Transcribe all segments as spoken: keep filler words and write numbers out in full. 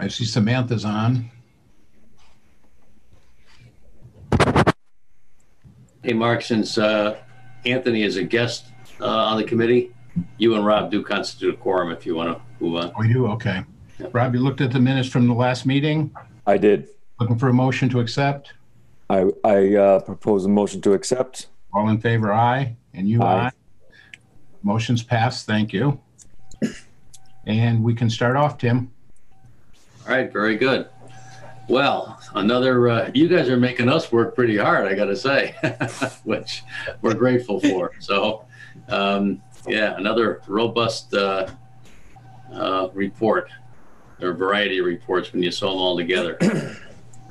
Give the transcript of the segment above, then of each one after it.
I see Samantha's on. Hey, Mark, since uh, Anthony is a guest uh, on the committee, you and Rob do constitute a quorum if you want to move on. We do, okay. Yeah. Rob, you looked at the minutes from the last meeting? I did. Looking for a motion to accept? I, I uh, propose a motion to accept. All in favor, aye. And you, aye. aye. Motion's passed, thank you. And we can start off, Tim. All right, very good. Well, another, uh, you guys are making us work pretty hard, I gotta say, which we're grateful for. So, um, yeah, another robust uh, uh, report. There are a variety of reports when you sew them all together.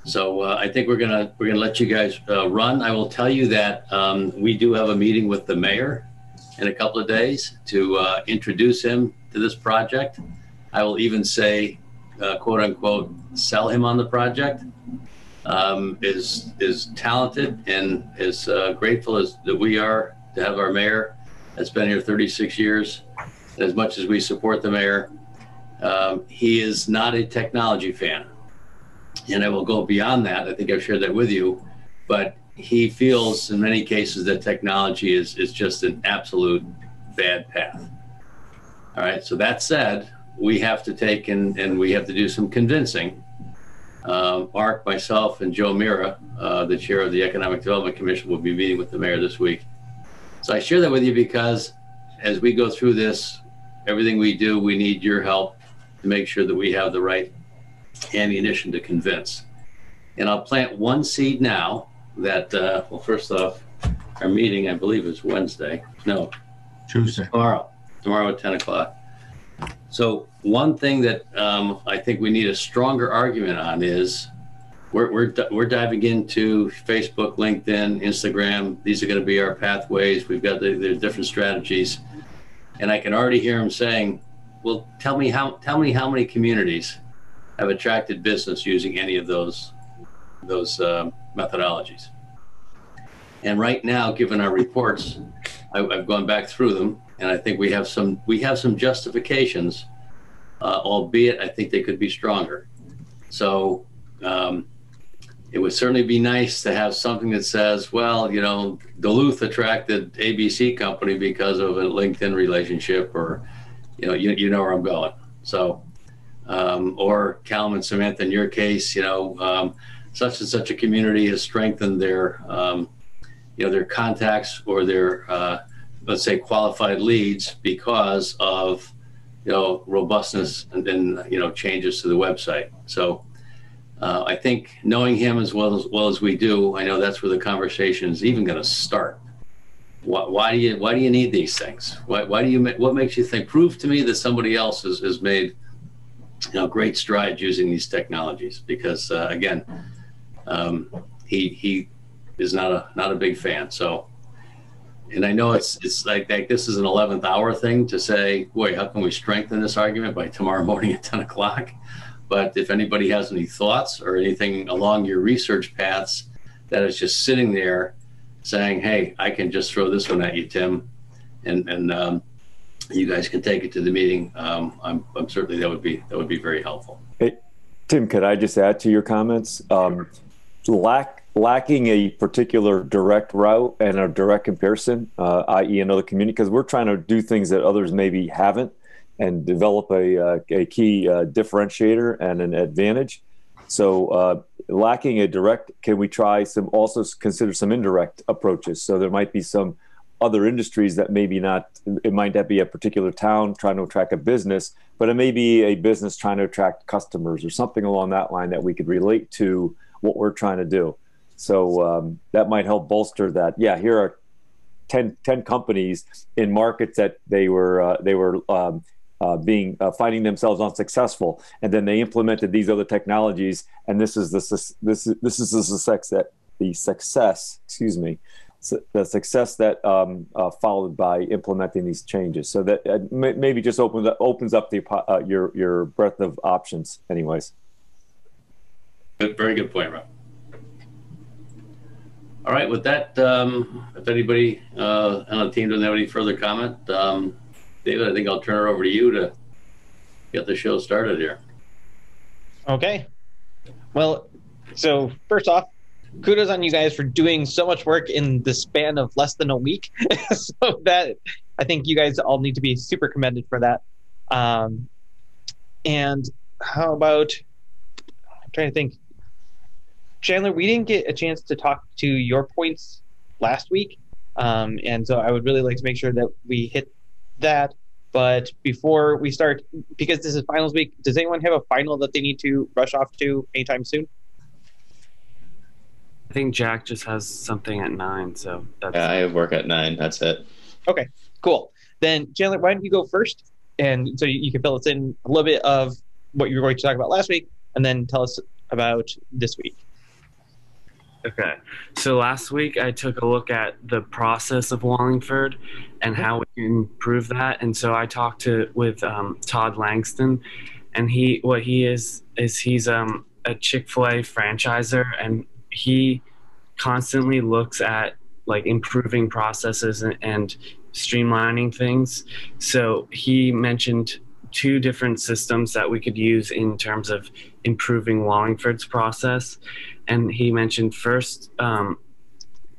So uh, I think we're gonna we're gonna let you guys uh, run. I will tell you that um, we do have a meeting with the mayor in a couple of days to uh, introduce him to this project. I will even say, uh, quote unquote, sell him on the project. Um, is is talented and is uh, grateful as that we are to have our mayor that's been here thirty-six years. And as much as we support the mayor, um, he is not a technology fan. And I will go beyond that. I think I've shared that with you, but he feels in many cases that technology is, is just an absolute bad path. All right, so that said, we have to take and, and we have to do some convincing. Uh, Mark, myself, and Joe Mira, uh, the chair of the Economic Development Commission, will be meeting with the mayor this week. So I share that with you because as we go through this, everything we do, we need your help to make sure that we have the right ammunition to convince. And I'll plant one seed now that, uh, well, first off, our meeting, I believe, is Wednesday. No, Tuesday. Tomorrow. Tomorrow at ten o'clock. So one thing that um, I think we need a stronger argument on is we're, we're, we're diving into Facebook, LinkedIn, Instagram. These are going to be our pathways. We've got the, the different strategies. And I can already hear him saying, well, tell me how, tell me how many communities have attracted business using any of those, those uh, methodologies. And right now, given our reports, I, I've gone back through them. And I think we have some we have some justifications, uh, albeit I think they could be stronger. So um, it would certainly be nice to have something that says, well, you know, Duluth attracted A B C company because of a LinkedIn relationship, or, you know, you, you know where I'm going. So um, or Calum and Samantha, in your case, you know, um, such and such a community has strengthened their, um, you know, their contacts or their uh, let's say qualified leads because of, you know, robustness and then, you know, changes to the website. So uh, I think knowing him as well as well as we do, I know that's where the conversation is even going to start. Why, why do you why do you need these things? Why, why do you what makes you think? Prove to me that somebody else has, has made, you know, great strides using these technologies. Because uh, again, um, he he is not a not a big fan. So. And I know it's it's like, like this is an eleventh hour thing to say, boy, how can we strengthen this argument by tomorrow morning at ten o'clock? But if anybody has any thoughts or anything along your research paths that is just sitting there saying, hey, I can just throw this one at you, Tim, and and um, you guys can take it to the meeting. Um, I'm, I'm certainly that would be that would be very helpful. Hey, Tim, could I just add to your comments? Um, lack. Lacking a particular direct route and a direct comparison, uh, that is another community, because we're trying to do things that others maybe haven't and develop a, uh, a key uh, differentiator and an advantage. So uh, lacking a direct, can we try some, also consider some indirect approaches? So there might be some other industries that maybe not, it might not be a particular town trying to attract a business, but it may be a business trying to attract customers or something along that line that we could relate to what we're trying to do. So um, that might help bolster that. Yeah, here are ten, ten companies in markets that they were uh, they were um, uh, being uh, finding themselves unsuccessful, and then they implemented these other technologies, and this is the this is this is the success that the success excuse me the success that um, uh, followed by implementing these changes. So that uh, maybe just opens up, opens up the uh, your your breadth of options, anyways. Good, very good point, Rob. All right, with that, um, if anybody uh, on the team doesn't have any further comment, um, David, I think I'll turn it over to you to get the show started here. Okay. Well, so first off, kudos on you guys for doing so much work in the span of less than a week. So that, I think you guys all need to be super commended for that. Um, and how about, I'm trying to think, Chandler, we didn't get a chance to talk to your points last week. Um, and so I would really like to make sure that we hit that. But before we start, because this is finals week, does anyone have a final that they need to rush off to anytime soon? I think Jack just has something at nine, so that's yeah, I have work at nine. That's it. Okay, cool. Then, Chandler, why don't you go first? And so you can fill us in a little bit of what you were going to talk about last week, and then tell us about this week. Okay, so last week I took a look at the process of Wallingford and how we can improve that. And so I talked to with um, Todd Langston, and he what he is is he's um, a Chick-fil-A franchisor, and he constantly looks at like improving processes and, and streamlining things. So he mentioned two different systems that we could use in terms of improving Wallingford's process. And he mentioned first um,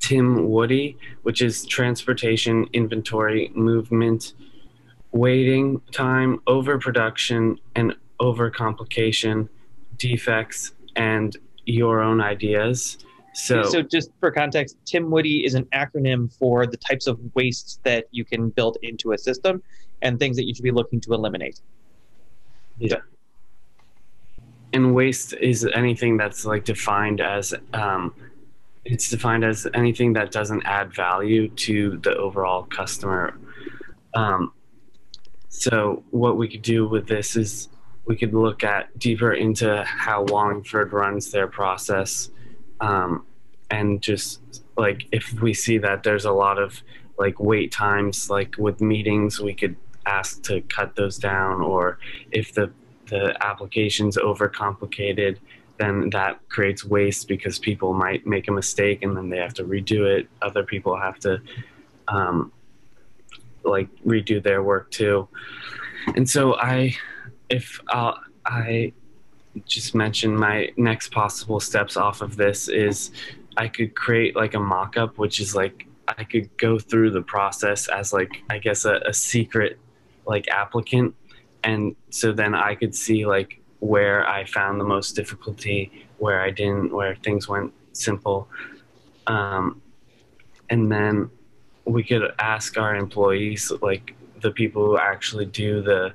Tim Woody, which is transportation, inventory, movement, waiting time, overproduction, and overcomplication, defects, and your own ideas. So, so just for context, Tim Woody is an acronym for the types of wastes that you can build into a system and things that you should be looking to eliminate. Yeah. So. And waste is anything that's like defined as, um, it's defined as anything that doesn't add value to the overall customer. Um, so what we could do with this is we could look at deeper into how Wallingford runs their process. Um, and just like, if we see that there's a lot of like wait times, like with meetings, we could ask to cut those down, or if the the application's overcomplicated, then that creates waste because people might make a mistake and then they have to redo it. Other people have to um, like redo their work too. And so I, if I'll, I just mentioned my next possible steps off of this is I could create like a mock-up, which is like, I could go through the process as like, I guess a, a secret like applicant. And so then I could see like where I found the most difficulty, where I didn't, where things went simple. Um, and then we could ask our employees, like the people who actually do the,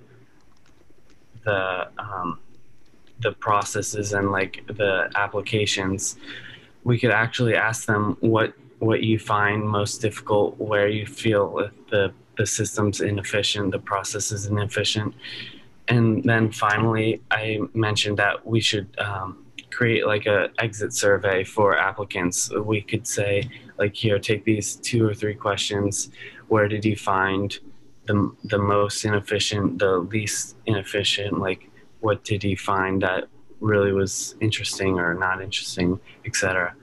the, um, the processes and like the applications, we could actually ask them what, what you find most difficult, where you feel the the system's inefficient, the process is inefficient. And then finally, I mentioned that we should um, create like a exit survey for applicants. We could say like, here, take these two or three questions. Where did you find the, the most inefficient, the least inefficient? Like, what did you find that really was interesting or not interesting, et cetera?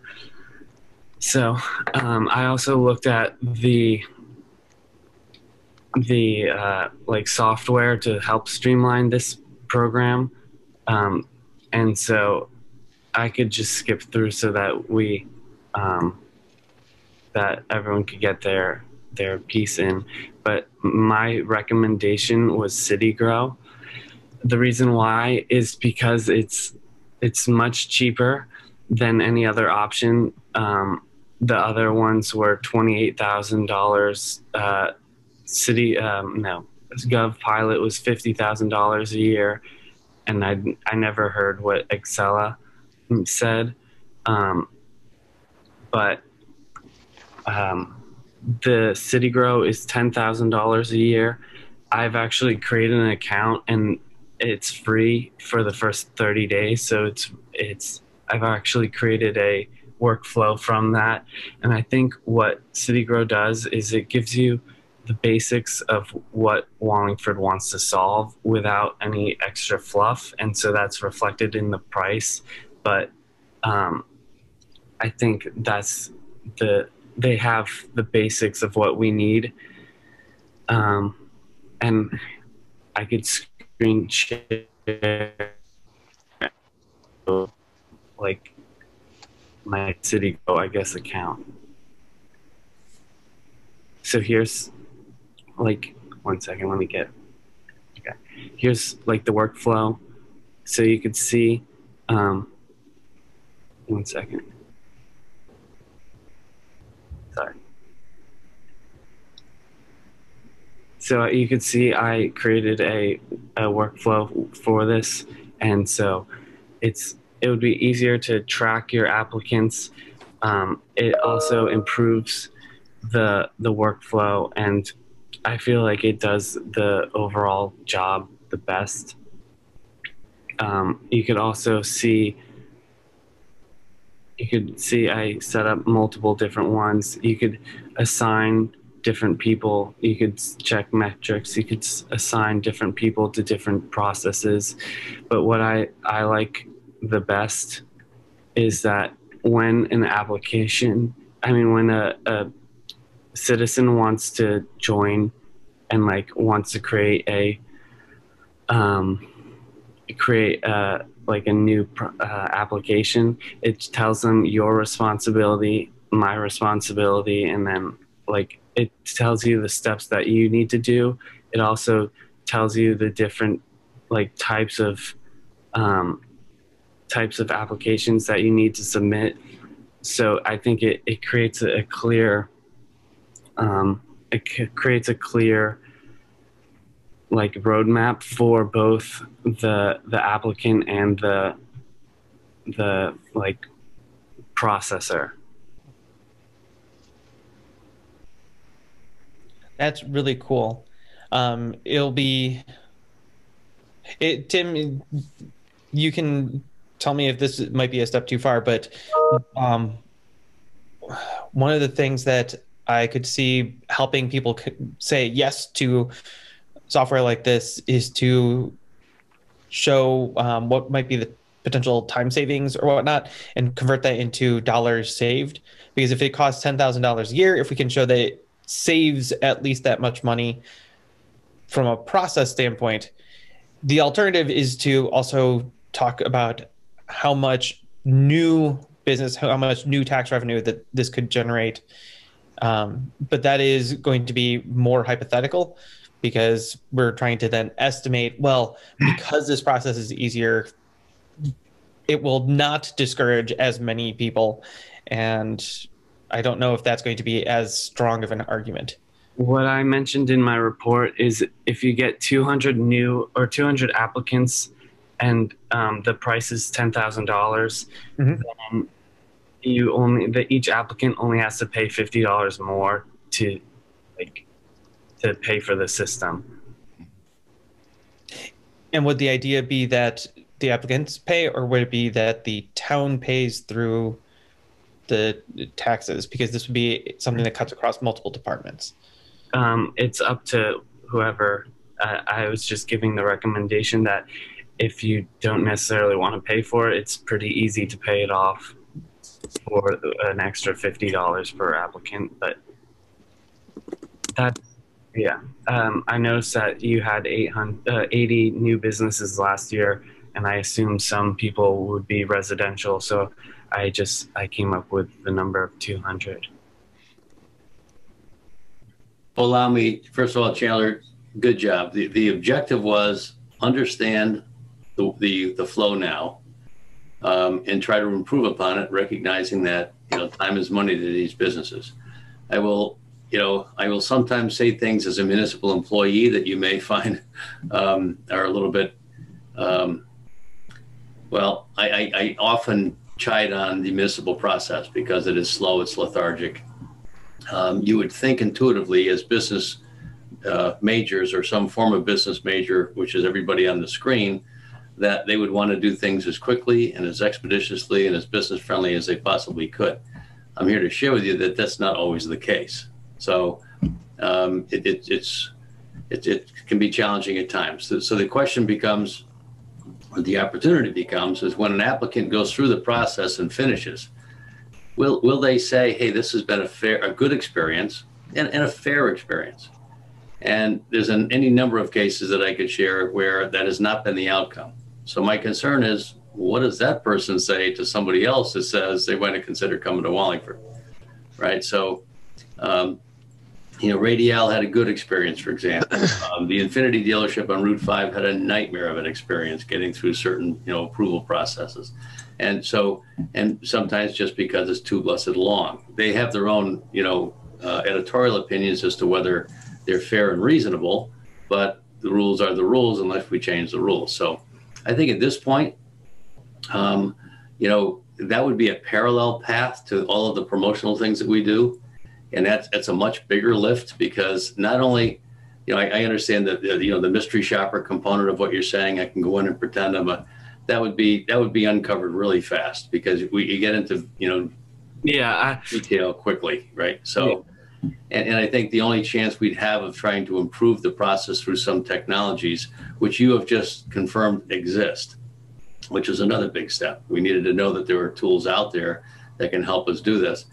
So um, I also looked at the the uh, like software to help streamline this program. Um, and so I could just skip through so that we, um, that everyone could get their, their piece in. But my recommendation was CityGrow. The reason why is because it's, it's much cheaper than any other option. Um, the other ones were twenty-eight thousand dollars, uh, City, um, no, Gov Pilot was fifty thousand dollars a year, and I, I never heard what Excella said, um, but um, the CityGrow is ten thousand dollars a year. I've actually created an account, and it's free for the first thirty days, so it's, it's, I've actually created a workflow from that, and I think what CityGrow does is it gives you the basics of what Wallingford wants to solve without any extra fluff. And so that's reflected in the price. But um, I think that's the, they have the basics of what we need. Um, and I could screen share like my CityGrow, I guess, account. So here's like, one second, let me get, okay. Here's like the workflow. So you could see, um, one second. Sorry. So you could see I created a, a workflow for this. And so it's, it would be easier to track your applicants. Um, it also improves the, the workflow, and I feel like it does the overall job the best. Um, you could also see, you could see I set up multiple different ones. You could assign different people. You could check metrics. You could assign different people to different processes. But what I, I like the best is that when an application, I mean, when a, a citizen wants to join and like wants to create a, um, create a, like a new uh, application, it tells them your responsibility, my responsibility, and then like it tells you the steps that you need to do. It also tells you the different like types of um, types of applications that you need to submit. So I think it, it creates a, a clear um, it c creates a clear like roadmap for both the the applicant and the the like processor. That's really cool. Um, it'll be it Tim, you can tell me if this might be a step too far, but um, one of the things that I could see helping people say yes to software like this is to show um, what might be the potential time savings or whatnot, and convert that into dollars saved. Because if it costs ten thousand dollars a year, if we can show that it saves at least that much money from a process standpoint, the alternative is to also talk about how much new business, how much new tax revenue that this could generate. Um, but that is going to be more hypothetical, because we're trying to then estimate, well, because this process is easier, it will not discourage as many people. And I don't know if that's going to be as strong of an argument. What I mentioned in my report is if you get two hundred new or two hundred applicants and um, the price is ten thousand dollars, mm-hmm. then you only, the, each applicant only has to pay fifty dollars more to like, to pay for the system. And would the idea be that the applicants pay, or would it be that the town pays through the taxes? Because this would be something that cuts across multiple departments. Um, it's up to whoever. Uh, I was just giving the recommendation that if you don't necessarily want to pay for it, it's pretty easy to pay it off for an extra fifty dollars per applicant. But that. Yeah, um, I noticed that you had eight hundred, uh, eighty new businesses last year, and I assumed some people would be residential, so I just I came up with the number of two hundred. Allow me, first of all, Chandler, good job. The, the objective was understand the, the, the flow now um, and try to improve upon it, recognizing that, you know, time is money to these businesses. I will... You know, I will sometimes say things as a municipal employee that you may find um, are a little bit, um, well, I, I, I often chide on the municipal process because it is slow, it's lethargic. Um, you would think intuitively as business uh, majors or some form of business major, which is everybody on the screen, that they would want to do things as quickly and as expeditiously and as business friendly as they possibly could. I'm here to share with you that that's not always the case. So um, it, it, it's, it, it can be challenging at times. So, so the question becomes, or the opportunity becomes, is when an applicant goes through the process and finishes, will, will they say, hey, this has been a, fair, a good experience and, and a fair experience? And there's an, any number of cases that I could share where that has not been the outcome. So my concern is, what does that person say to somebody else that says they want to consider coming to Wallingford, right? So, um, you know, Radial had a good experience, for example. Um, the Infinity dealership on Route five had a nightmare of an experience getting through certain, you know, approval processes. And so, and sometimes just because it's too blessed long. They have their own, you know, uh, editorial opinions as to whether they're fair and reasonable, but the rules are the rules unless we change the rules. So I think at this point, um, you know, that would be a parallel path to all of the promotional things that we do. And that's, that's a much bigger lift, because not only, you know, I, I understand that, you know, the mystery shopper component of what you're saying, I can go in and pretend I'm a, that would be, that would be uncovered really fast, because we you get into, you know, yeah, I, detail quickly, right? So, yeah. and, and I think the only chance we'd have of trying to improve the process through some technologies, which you have just confirmed exist, which is another big step. We needed to know that there are tools out there that can help us do this.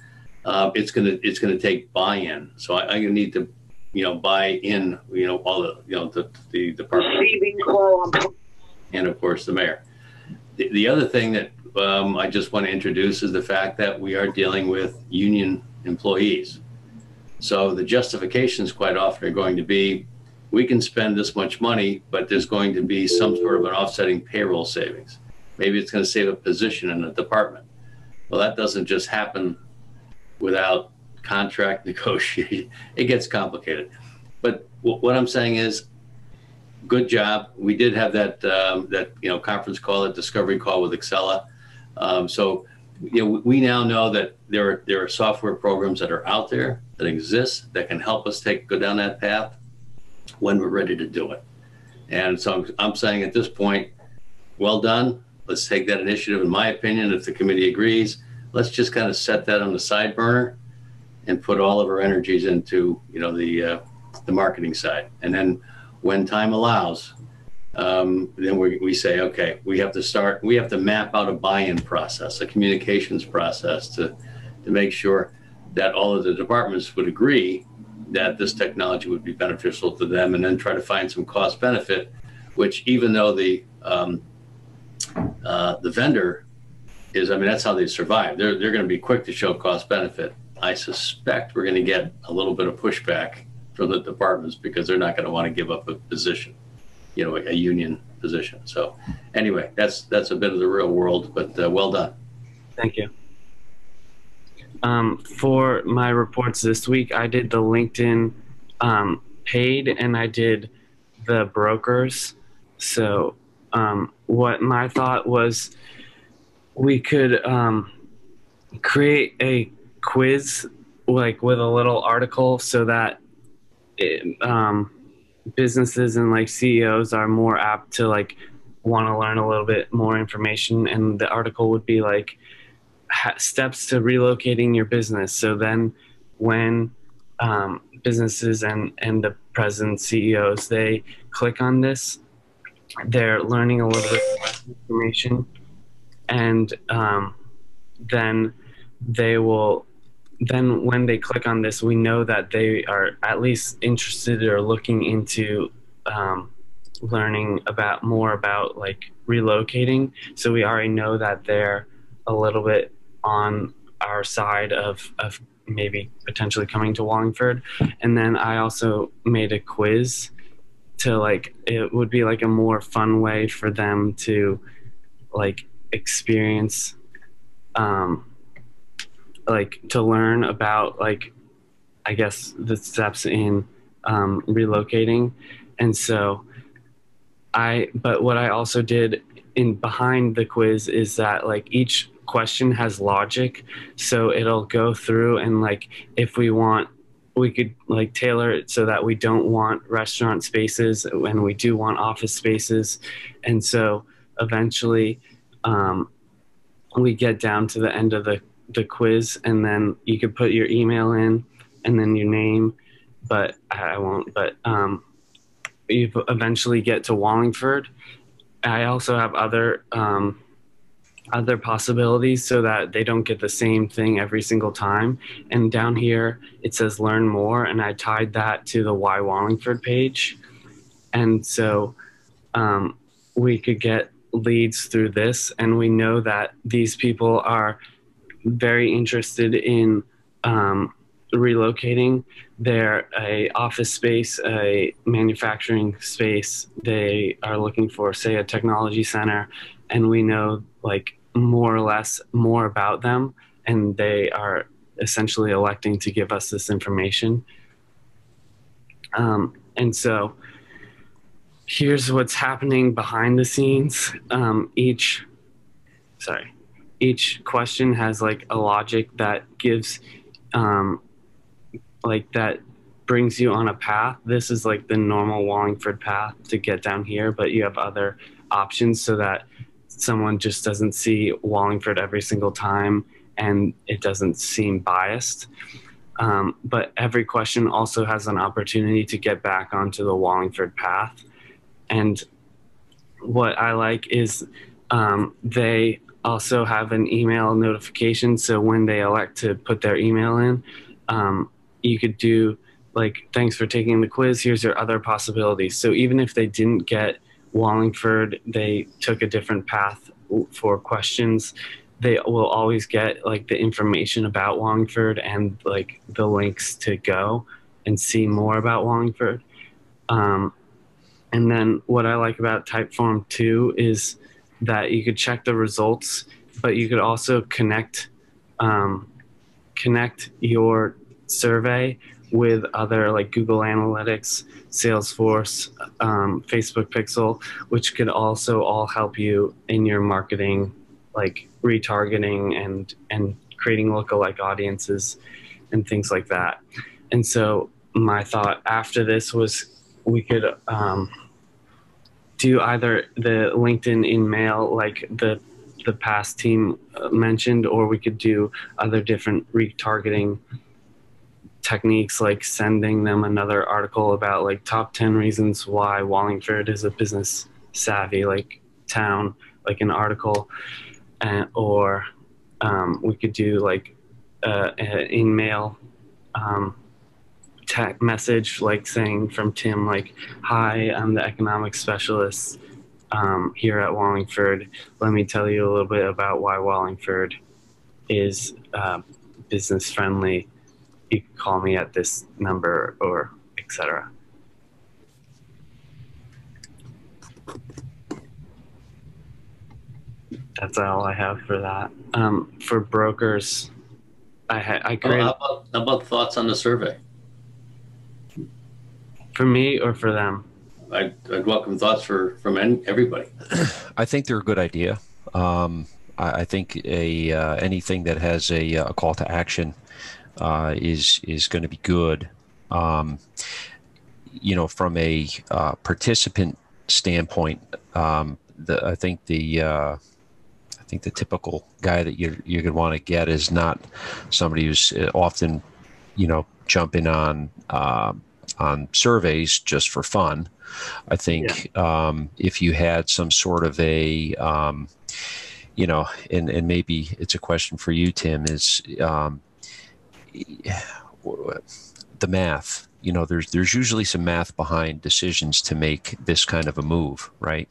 Uh, it's gonna it's gonna take buy-in. So I, I need to, you know, buy in, you know, all the, you know, the the department and of course the mayor. The, the other thing that um, I just want to introduce is the fact that we are dealing with union employees. So the justifications quite often are going to be, we can spend this much money, but there's going to be some sort of an offsetting payroll savings. Maybe it's going to save a position in a department. Well, that doesn't just happen without contract negotiation. It gets complicated. But what I'm saying is, good job. We did have that um, that you know conference call, that discovery call with Excella. Um, so you know, we now know that there are there are software programs that are out there that exist that can help us take go down that path when we're ready to do it. And so I'm, I'm saying at this point, well done. Let's take that initiative. In my opinion, if the committee agrees, let's just kind of set that on the side burner and put all of our energies into, you know, the uh, the marketing side. And then when time allows, um, then we, we say, okay, we have to start, we have to map out a buy-in process, a communications process to, to make sure that all of the departments would agree that this technology would be beneficial to them, and then try to find some cost benefit, which even though the, um, uh, the vendor is, I mean, that's how they survive. They're, they're going to be quick to show cost benefit. I suspect we're going to get a little bit of pushback from the departments, because they're not going to want to give up a position, you know, a union position. So anyway, that's, that's a bit of the real world, but uh, well done. Thank you. Um, for my reports this week, I did the LinkedIn um, paid, and I did the brokers. So um, what my thought was, we could um, create a quiz, like with a little article, so that it, um, businesses and like C E Os are more apt to like want to learn a little bit more information. And the article would be like ha steps to relocating your business. So then when um, businesses and, and the present C E Os, they click on this, they're learning a little bit more information. And um, then they will, then when they click on this, we know that they are at least interested or looking into um, learning about more about like relocating. So we already know that they're a little bit on our side of, of maybe potentially coming to Wallingford. And then I also made a quiz to like, it would be like a more fun way for them to like, experience um like to learn about like I guess the steps in um relocating. And so I but what I also did in behind the quiz is that like each question has logic, so it'll go through, and like if we want, we could like tailor it so that we don't want restaurant spaces and we do want office spaces. And so eventually Um, we get down to the end of the, the quiz, and then you could put your email in and then your name, but I won't, but um, you eventually get to Wallingford. I also have other, um, other possibilities so that they don't get the same thing every single time. And down here it says learn more, and I tied that to the Why Wallingford page. And so um, we could get leads through this, and we know that these people are very interested in um, relocating. They're a office space, a manufacturing space. They are looking for, say, a technology center, and we know like more or less more about them, and they are essentially electing to give us this information. Um, and so here's what's happening behind the scenes. Um, each, sorry, each question has like a logic that gives, um, like that brings you on a path. This is like the normal Wallingford path to get down here, but you have other options so that someone just doesn't see Wallingford every single time and it doesn't seem biased. Um, but every question also has an opportunity to get back onto the Wallingford path. And what I like is um, they also have an email notification. So when they elect to put their email in, um, you could do like, thanks for taking the quiz, here's your other possibilities. So even if they didn't get Wallingford, they took a different path for questions, they will always get like the information about Wallingford and like the links to go and see more about Wallingford. Um, And then what I like about Typeform two is that you could check the results, but you could also connect um, connect your survey with other like Google Analytics, Salesforce, um, Facebook Pixel, which could also all help you in your marketing, like retargeting and, and creating lookalike audiences and things like that. And so my thought after this was, we could um, do either the LinkedIn in mail, like the the past team mentioned, or we could do other different retargeting techniques, like sending them another article about like top ten reasons why Wallingford is a business savvy like town, like an article, and, or um, we could do like uh, an in mail um, tech message, like saying from Tim, like, hi, I'm the economic specialist um, here at Wallingford. Let me tell you a little bit about why Wallingford is uh, business friendly. You can call me at this number, or et cetera. That's all I have for that. Um, for brokers, I, ha I created- oh, how about, how about thoughts on the survey? For me or for them? I'd, I'd welcome thoughts for, from everybody. I think they're a good idea. Um, I, I think a uh, anything that has a, a call to action uh, is is going to be good. Um, you know, from a uh, participant standpoint, um, the, I think the uh, I think the typical guy that you you're going to want to get is not somebody who's often, you know, jumping on. Uh, on surveys just for fun. I think yeah. um, if you had some sort of a, um, you know, and, and maybe it's a question for you, Tim, is um, the math, you know, there's, there's usually some math behind decisions to make this kind of a move, right?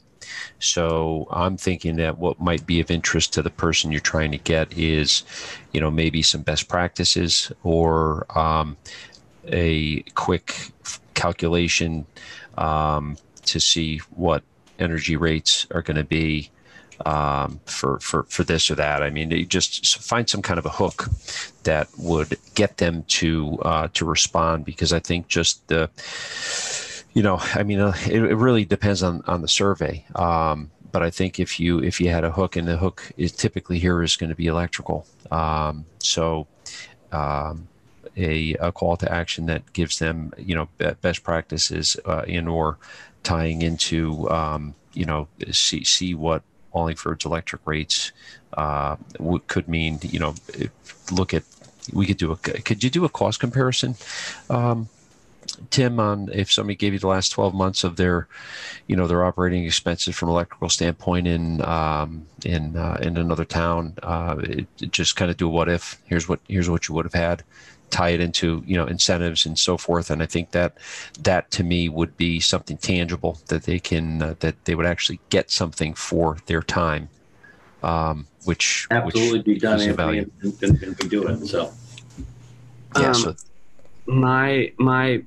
So I'm thinking that what might be of interest to the person you're trying to get is, you know, maybe some best practices or, um, a quick calculation um, to see what energy rates are going to be um, for, for, for this or that. I mean, you just find some kind of a hook that would get them to, uh, to respond, because I think just the, you know, I mean, uh, it, it really depends on, on the survey. Um, but I think if you, if you had a hook, and the hook is typically here is going to be electrical. Um, so, um, A, a call to action that gives them, you know, best practices uh, in or tying into, um, you know, see, see what Wallingford's electric rates uh, would, could mean, you know, look at, we could do a, could you do a cost comparison um, Tim, on if somebody gave you the last twelve months of their, you know, their operating expenses from an electrical standpoint in um, in uh, in another town, uh, it, it just kind of do a what if. Here's what here's what you would have had. Tie it into, you know, incentives and so forth. And I think that that to me would be something tangible that they can uh, that they would actually get something for their time, um, which absolutely which be done if we, if, if we do it. So yeah, um, so. my my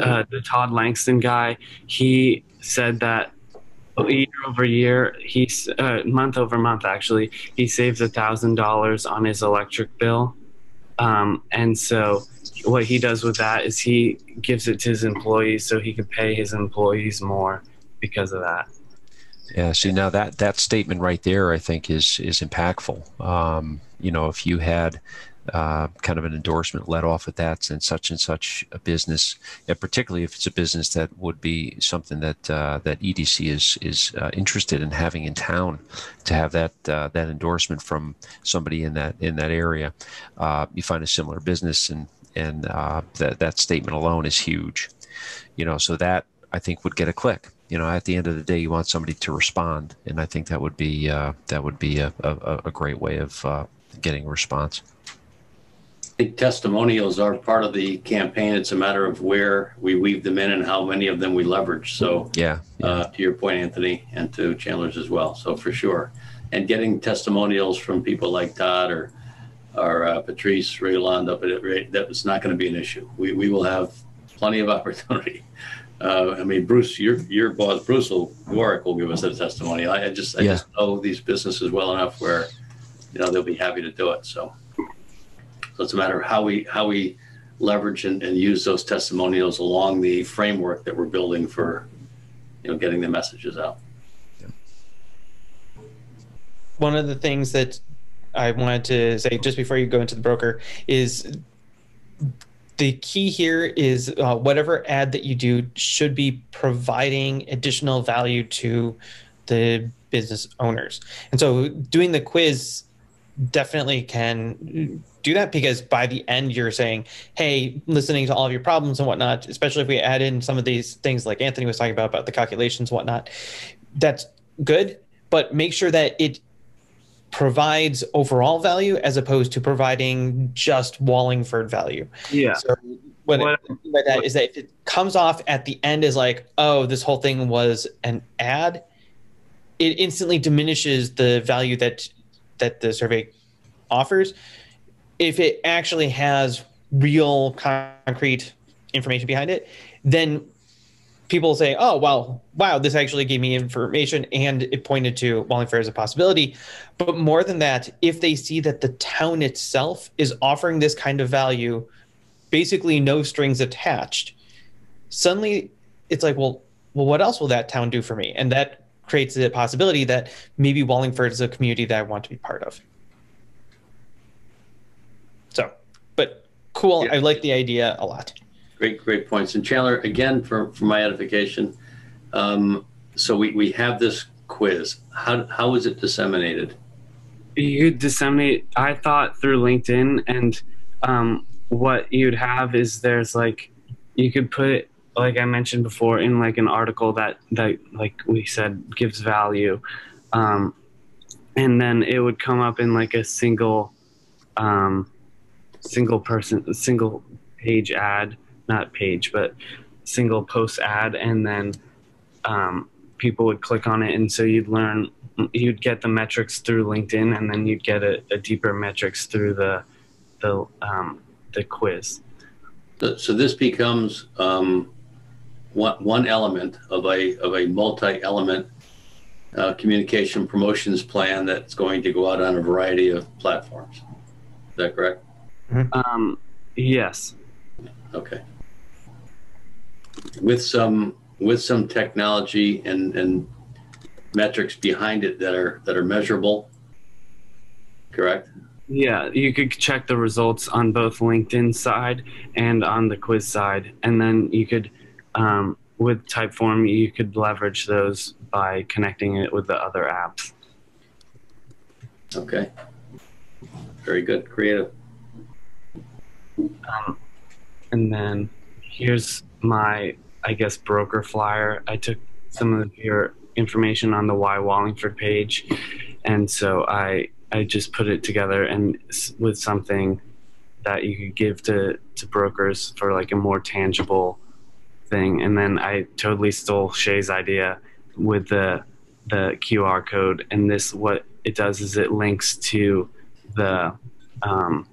uh, the Todd Langston guy, he said that year over year, he's uh, month over month actually, he saves a thousand dollars on his electric bill. Um, and so what he does with that is he gives it to his employees so he can pay his employees more because of that. Yeah. See, now that, that statement right there, I think is, is impactful. Um, you know, if you had, uh, kind of an endorsement let off at that and such and such a business, and particularly if it's a business that would be something that, uh, that E D C is, is, uh, interested in having in town, to have that, uh, that endorsement from somebody in that, in that area, uh, you find a similar business, and, and, uh, that, that statement alone is huge, you know, so that I think would get a click. You know, at the end of the day, you want somebody to respond. And I think that would be, uh, that would be a, a, a great way of, uh, getting a response. I think testimonials are part of the campaign. It's a matter of where we weave them in and how many of them we leverage. So yeah, yeah. Uh, to your point, Anthony, and to Chandler's as well. So for sure. And getting testimonials from people like Todd or, or uh, Patrice Rayland up at it, that's not going to be an issue. We, we will have plenty of opportunity. Uh, I mean, Bruce, your, your boss, Bruce Warwick, will give us a testimony. I, I just, I yeah. just know these businesses well enough where, you know, they'll be happy to do it. So. So it's a matter of how we how we leverage and, and use those testimonials along the framework that we're building for, you know, getting the messages out. Yeah. One of the things that I wanted to say just before you go into the broker is the key here is uh, whatever ad that you do should be providing additional value to the business owners. And so doing the quiz definitely can do that, because by the end you're saying, hey, listening to all of your problems and whatnot, especially if we add in some of these things like Anthony was talking about, about the calculations and whatnot, that's good, but make sure that it provides overall value as opposed to providing just Wallingford value. Yeah. So what, what I mean by that what, is that if it comes off at the end as like, oh, this whole thing was an ad, it instantly diminishes the value that that the survey offers. If it actually has real concrete information behind it, then people say, oh, well, wow, this actually gave me information and it pointed to Wallingford as a possibility. But more than that, if they see that the town itself is offering this kind of value, basically no strings attached, suddenly it's like, well, well, what else will that town do for me? And that creates the possibility that maybe Wallingford is a community that I want to be part of. So, but cool. Yeah. I like the idea a lot. Great, great points. And Chandler, again, for, for my edification, um, so we, we have this quiz. How, how is it disseminated? You disseminate, I thought, through LinkedIn. And um, what you'd have is there's like, you could put, like I mentioned before, in like an article that, that like we said, gives value. Um, and then it would come up in like a single... Um, single person, single page ad, not page, but single post ad. And then um, people would click on it. And so you'd learn, you'd get the metrics through LinkedIn, and then you'd get a, a deeper metrics through the, the, um, the quiz. So, so this becomes um, one, one element of a, of a multi-element uh, communication promotions plan that's going to go out on a variety of platforms. Is that correct? Um, yes. Okay. With some, with some technology and, and metrics behind it that are, that are measurable. Correct? Yeah. You could check the results on both LinkedIn side and on the quiz side. And then you could, um, with Typeform, you could leverage those by connecting it with the other apps. Okay. Very good. Creative. Um, and then here's my, I guess, broker flyer. I took some of your information on the Why Wallingford page, and so I I just put it together and with something that you could give to to brokers for like a more tangible thing. And then I totally stole Shay's idea with the the Q R code, and this, what it does is it links to the um,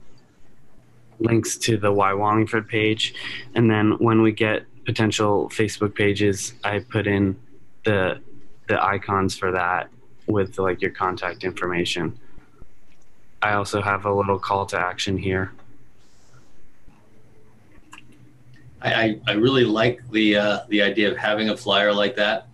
links to the Why Wallingford page, and then when we get potential Facebook pages, I put in the the icons for that with like your contact information. I also have a little call to action here. I, I really like the uh, the idea of having a flyer like that.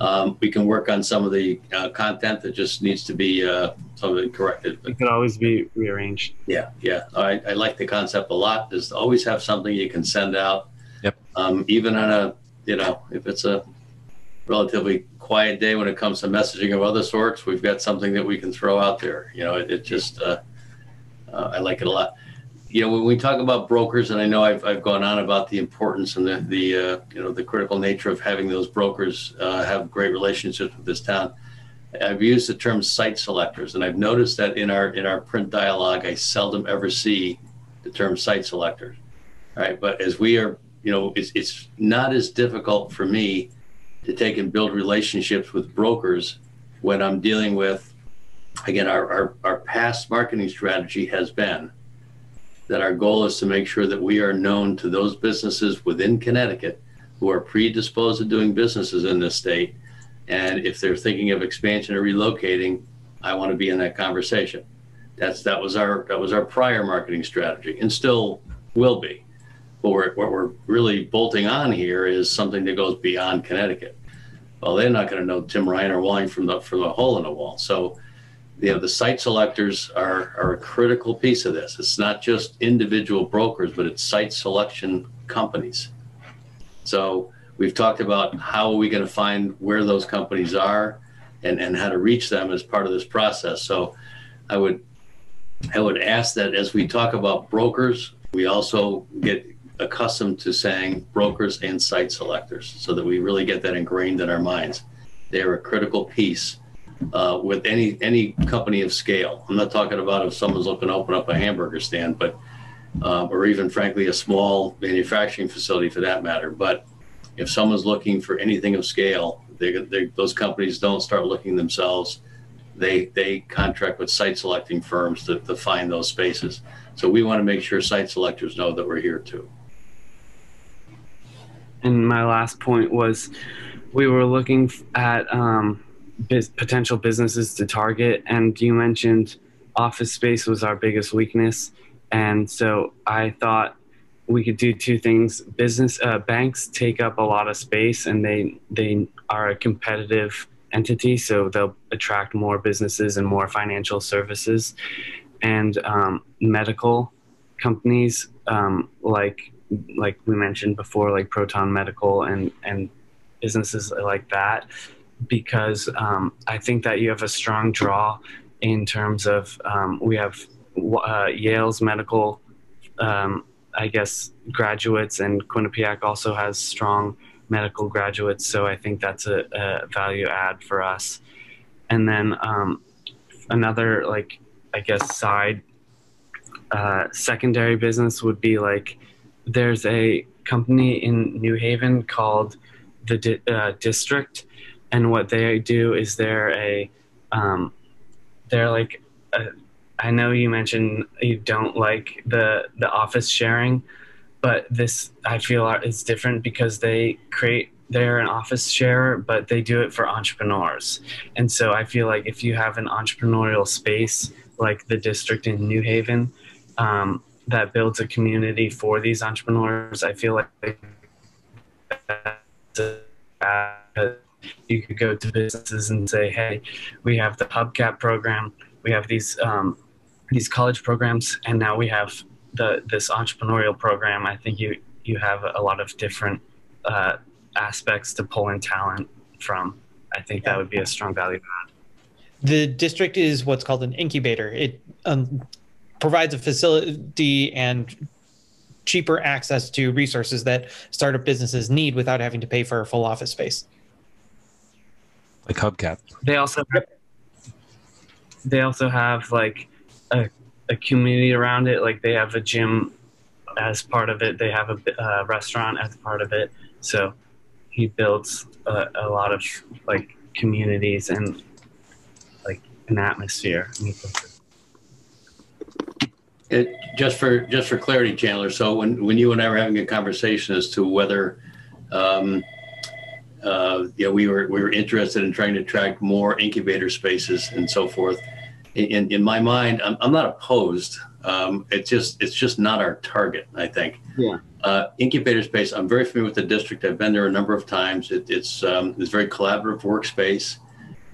Um, we can work on some of the uh, content that just needs to be uh, some of it corrected. But it could always be rearranged. Yeah, yeah. I, I like the concept a lot. Is to always have something you can send out. Yep. Um, even on a, you know, if it's a relatively quiet day when it comes to messaging of other sorts, we've got something that we can throw out there. You know, it, it just, uh, uh, I like it a lot. You know, when we talk about brokers, and I know I've, I've gone on about the importance and the, the uh, you know, the critical nature of having those brokers uh, have great relationships with this town. I've used the term site selectors, and I've noticed that in our in our print dialogue, I seldom ever see the term site selectors. All right, but as we are, you know, it's, it's not as difficult for me to take and build relationships with brokers when I'm dealing with, again, our, our, our past marketing strategy has been that our goal is to make sure that we are known to those businesses within Connecticut who are predisposed to doing businesses in this state. And if they're thinking of expansion or relocating, I want to be in that conversation. That's, that was our, that was our prior marketing strategy, and still will be. But we're, what we're really bolting on here is something that goes beyond Connecticut. Well, they're not going to know Tim Ryan or Walling from the, from the hole in the wall. So, you know, the site selectors are, are a critical piece of this. It's not just individual brokers, but it's site selection companies. So we've talked about how are we going to find where those companies are and, and how to reach them as part of this process. So I would, I would ask that as we talk about brokers, we also get accustomed to saying brokers and site selectors so that we really get that ingrained in our minds. They are a critical piece. Uh, with any any company of scale. I'm not talking about if someone's looking to open up a hamburger stand, but uh, or even frankly a small manufacturing facility for that matter. But if someone's looking for anything of scale, they, they, those companies don't start looking themselves. They they contract with site selecting firms to, to find those spaces. So we want to make sure site selectors know that we're here too. And my last point was we were looking at um, potential businesses to target, and you mentioned office space was our biggest weakness, and so I thought we could do two things. Business uh, banks take up a lot of space, and they they are a competitive entity, so they'll attract more businesses and more financial services, and um, medical companies um, like like we mentioned before, like Proton Medical and and businesses like that. Because um, I think that you have a strong draw in terms of um, we have uh, Yale's medical, um, I guess, graduates, and Quinnipiac also has strong medical graduates. So I think that's a, a value add for us. And then um, another, like, I guess, side uh, secondary business would be like there's a company in New Haven called The Di uh, District. And what they do is they're a, um, they're like, a, I know you mentioned you don't like the, the office sharing, but this, I feel, is different because they create, they're an office sharer, but they do it for entrepreneurs. And so I feel like if you have an entrepreneurial space like The District in New Haven, um, that builds a community for these entrepreneurs, I feel like that's a, you could go to businesses and say, hey, we have the Hubcap program, we have these um, these college programs, and now we have the this entrepreneurial program. I think you, you have a lot of different uh, aspects to pull in talent from. I think that would be a strong value add. The District is what's called an incubator. It um, provides a facility and cheaper access to resources that startup businesses need without having to pay for a full office space. Like Hubcap. They also have, they also have like a, a community around it. Like they have a gym as part of it. They have a uh, restaurant as part of it. So he builds a, a lot of like communities and like an atmosphere. It, just for just for clarity, Chandler, so when, when you and I were having a conversation as to whether um, uh, you know, we were we were interested in trying to attract more incubator spaces and so forth, in, in my mind, I'm, I'm not opposed. Um, it's just it's just not our target, I think. Yeah. Uh, incubator space, I'm very familiar with the district. I've been there a number of times. It, it's um, it's very collaborative workspace.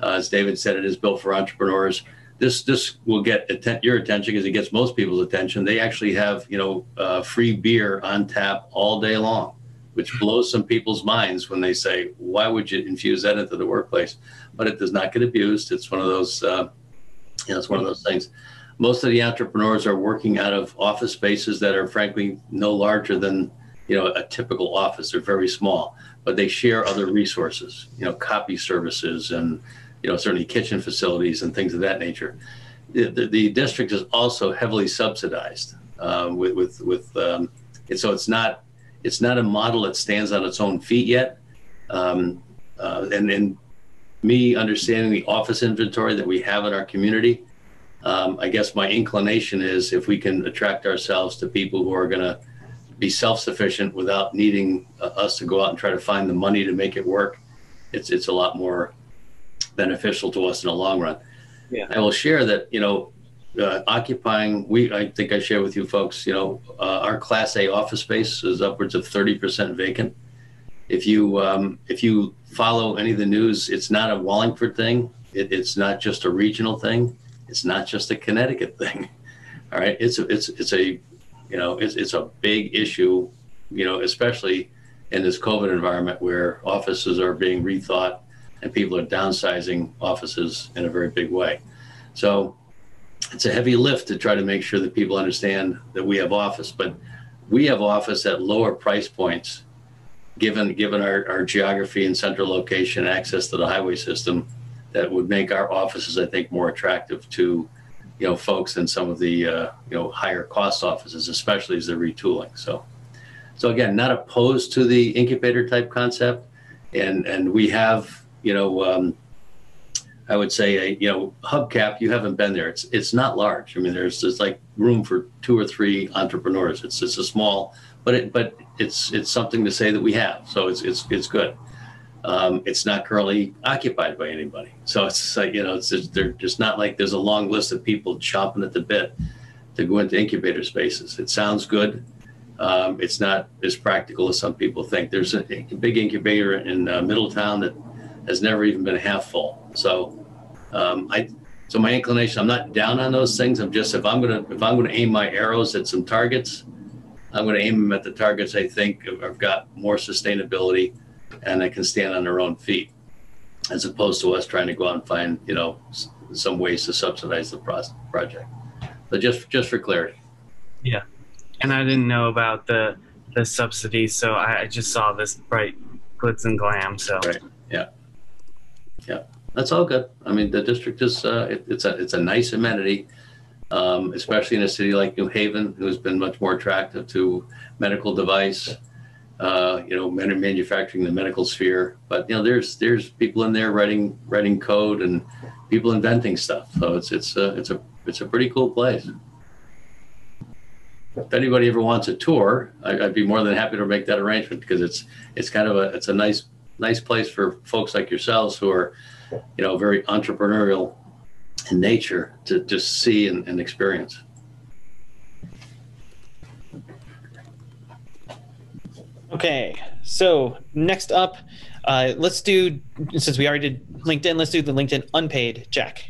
Uh, as David said, it is built for entrepreneurs. This this will get atten your attention because it gets most people's attention. They actually have, you know, uh, free beer on tap all day long, which blows some people's minds when they say, why would you infuse that into the workplace? But it does not get abused. It's one of those, uh, you know, it's one of those things. Most of the entrepreneurs are working out of office spaces that are frankly no larger than, you know, a typical office. They're very small, but they share other resources, you know, copy services and, you know, certainly kitchen facilities and things of that nature. The, the, the district is also heavily subsidized uh, with, with, with um, and so it's not, it's not a model that stands on its own feet yet. Um, uh, and, and me understanding the office inventory that we have in our community, um, I guess my inclination is if we can attract ourselves to people who are gonna be self-sufficient without needing uh, us to go out and try to find the money to make it work, it's, it's a lot more beneficial to us in the long run. Yeah. I will share that, you know, uh, occupying, we, I think I share with you folks, you know, uh, our Class A office space is upwards of thirty percent vacant. If you, um, if you follow any of the news, it's not a Wallingford thing. It, it's not just a regional thing. It's not just a Connecticut thing. All right. It's a, it's, it's a, you know, it's, it's a big issue, you know, especially in this COVID environment where offices are being rethought and people are downsizing offices in a very big way. So it's a heavy lift to try to make sure that people understand that we have office, but we have office at lower price points, given, given our, our geography and central location, access to the highway system, that would make our offices, I think, more attractive to, you know, folks than some of the, uh, you know, higher cost offices, especially as they're retooling. So, so again, not opposed to the incubator type concept, and, and we have, you know, um, I would say, a, you know, Hubcap, you haven't been there. It's it's not large. I mean, there's there's like room for two or three entrepreneurs. It's it's a small, but it but it's it's something to say that we have. So it's it's it's good. Um, it's not currently occupied by anybody. So it's like, you know, it's just, they're just not like there's a long list of people chomping at the bit to go into incubator spaces. It sounds good. Um, it's not as practical as some people think. There's a, a big incubator in uh, Middletown that has never even been half full. So, um, I so my inclination, I'm not down on those things. I'm just if I'm gonna if I'm gonna aim my arrows at some targets, I'm gonna aim them at the targets I think have got more sustainability, and they can stand on their own feet, as opposed to us trying to go out and find, you know, some ways to subsidize the pro project. But just just for clarity. Yeah, and I didn't know about the the subsidies, so I, I just saw this bright glitz and glam. So right. Yeah. Yeah, that's all good. I mean, the district is, uh, it, it's, a, it's a nice amenity, um, especially in a city like New Haven, who's been much more attractive to medical device, uh, you know, manufacturing, the medical sphere. But, you know, there's there's people in there writing writing code and people inventing stuff. So it's, it's, a, it's, a, it's a pretty cool place. If anybody ever wants a tour, I, I'd be more than happy to make that arrangement, because it's, it's kind of a, it's a nice nice place for folks like yourselves who are, you know, very entrepreneurial in nature to just see and, and experience. Okay, so next up, uh, let's do, since we already did LinkedIn, let's do the LinkedIn unpaid check.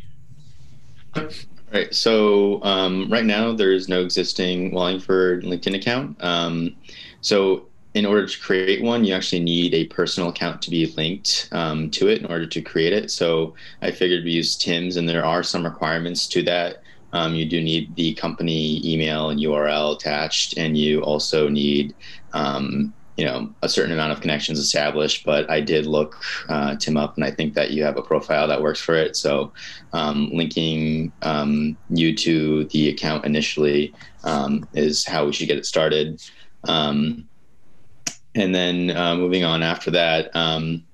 All right, so um, right now there is no existing Wallingford LinkedIn account. Um, so in order to create one, you actually need a personal account to be linked um, to it in order to create it. So I figured we use Tim's, and there are some requirements to that. Um, you do need the company email and U R L attached, and you also need, um, you know, a certain amount of connections established. But I did look uh, Tim up, and I think that you have a profile that works for it. So um, linking um, you to the account initially um, is how we should get it started. Um, and then uh, moving on after that, um,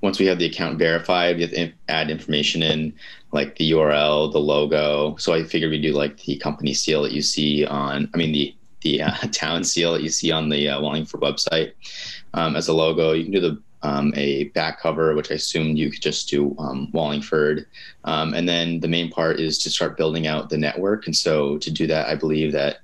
once we have the account verified, we have to add information in, like the U R L, the logo. So I figured we do like the company seal that you see on, I mean, the the uh, town seal that you see on the uh, Wallingford website um, as a logo. You can do the um, a back cover, which I assumed you could just do um, Wallingford. Um, and then the main part is to start building out the network. And so to do that, I believe that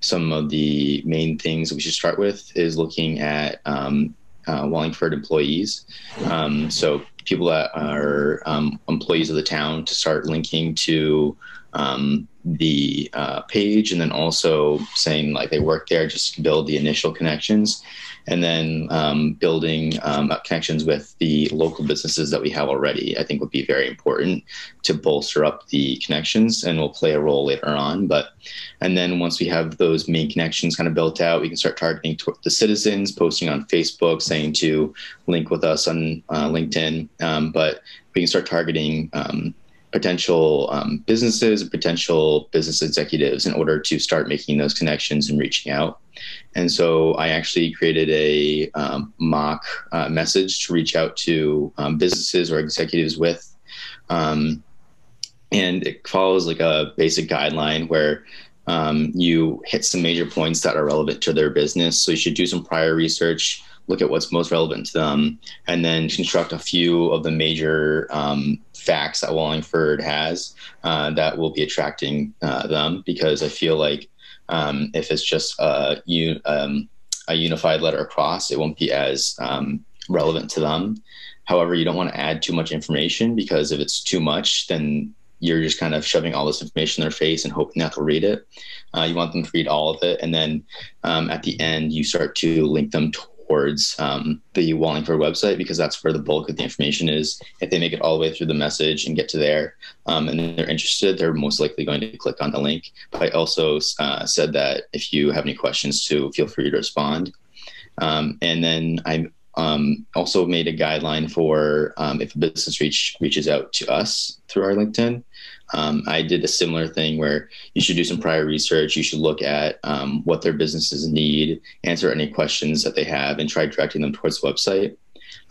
some of the main things we should start with is looking at um, uh, Wallingford employees. Um, so people that are um, employees of the town, to start linking to um, the uh, page, and then also saying like they work there, just build the initial connections, and then um, building um, connections with the local businesses that we have already, I think would be very important to bolster up the connections, and will play a role later on. But, and then once we have those main connections kind of built out, we can start targeting the citizens, posting on Facebook, saying to link with us on uh, LinkedIn. Um, but we can start targeting um, potential um, businesses, potential business executives, in order to start making those connections and reaching out. And so I actually created a um, mock uh, message to reach out to um, businesses or executives with. Um, and it follows like a basic guideline where um, you hit some major points that are relevant to their business. So you should do some prior research, look at what's most relevant to them, and then construct a few of the major um, facts that Wallingford has uh, that will be attracting uh, them. Because I feel like um, if it's just a, un um, a unified letter across, it won't be as um, relevant to them. However, you don't want to add too much information, because if it's too much, then you're just kind of shoving all this information in their face and hoping that they'll read it. Uh, you want them to read all of it. And then um, at the end, you start to link them to towards um, the Wallingford website, because that's where the bulk of the information is. If they make it all the way through the message and get to there, um, and they're interested, they're most likely going to click on the link. But I also uh, said that if you have any questions, too, feel free to respond. Um, and then I um, also made a guideline for um, if a business reach, reaches out to us through our LinkedIn. Um, I did a similar thing where you should do some prior research. You should look at um, what their businesses need, answer any questions that they have, and try directing them towards the website.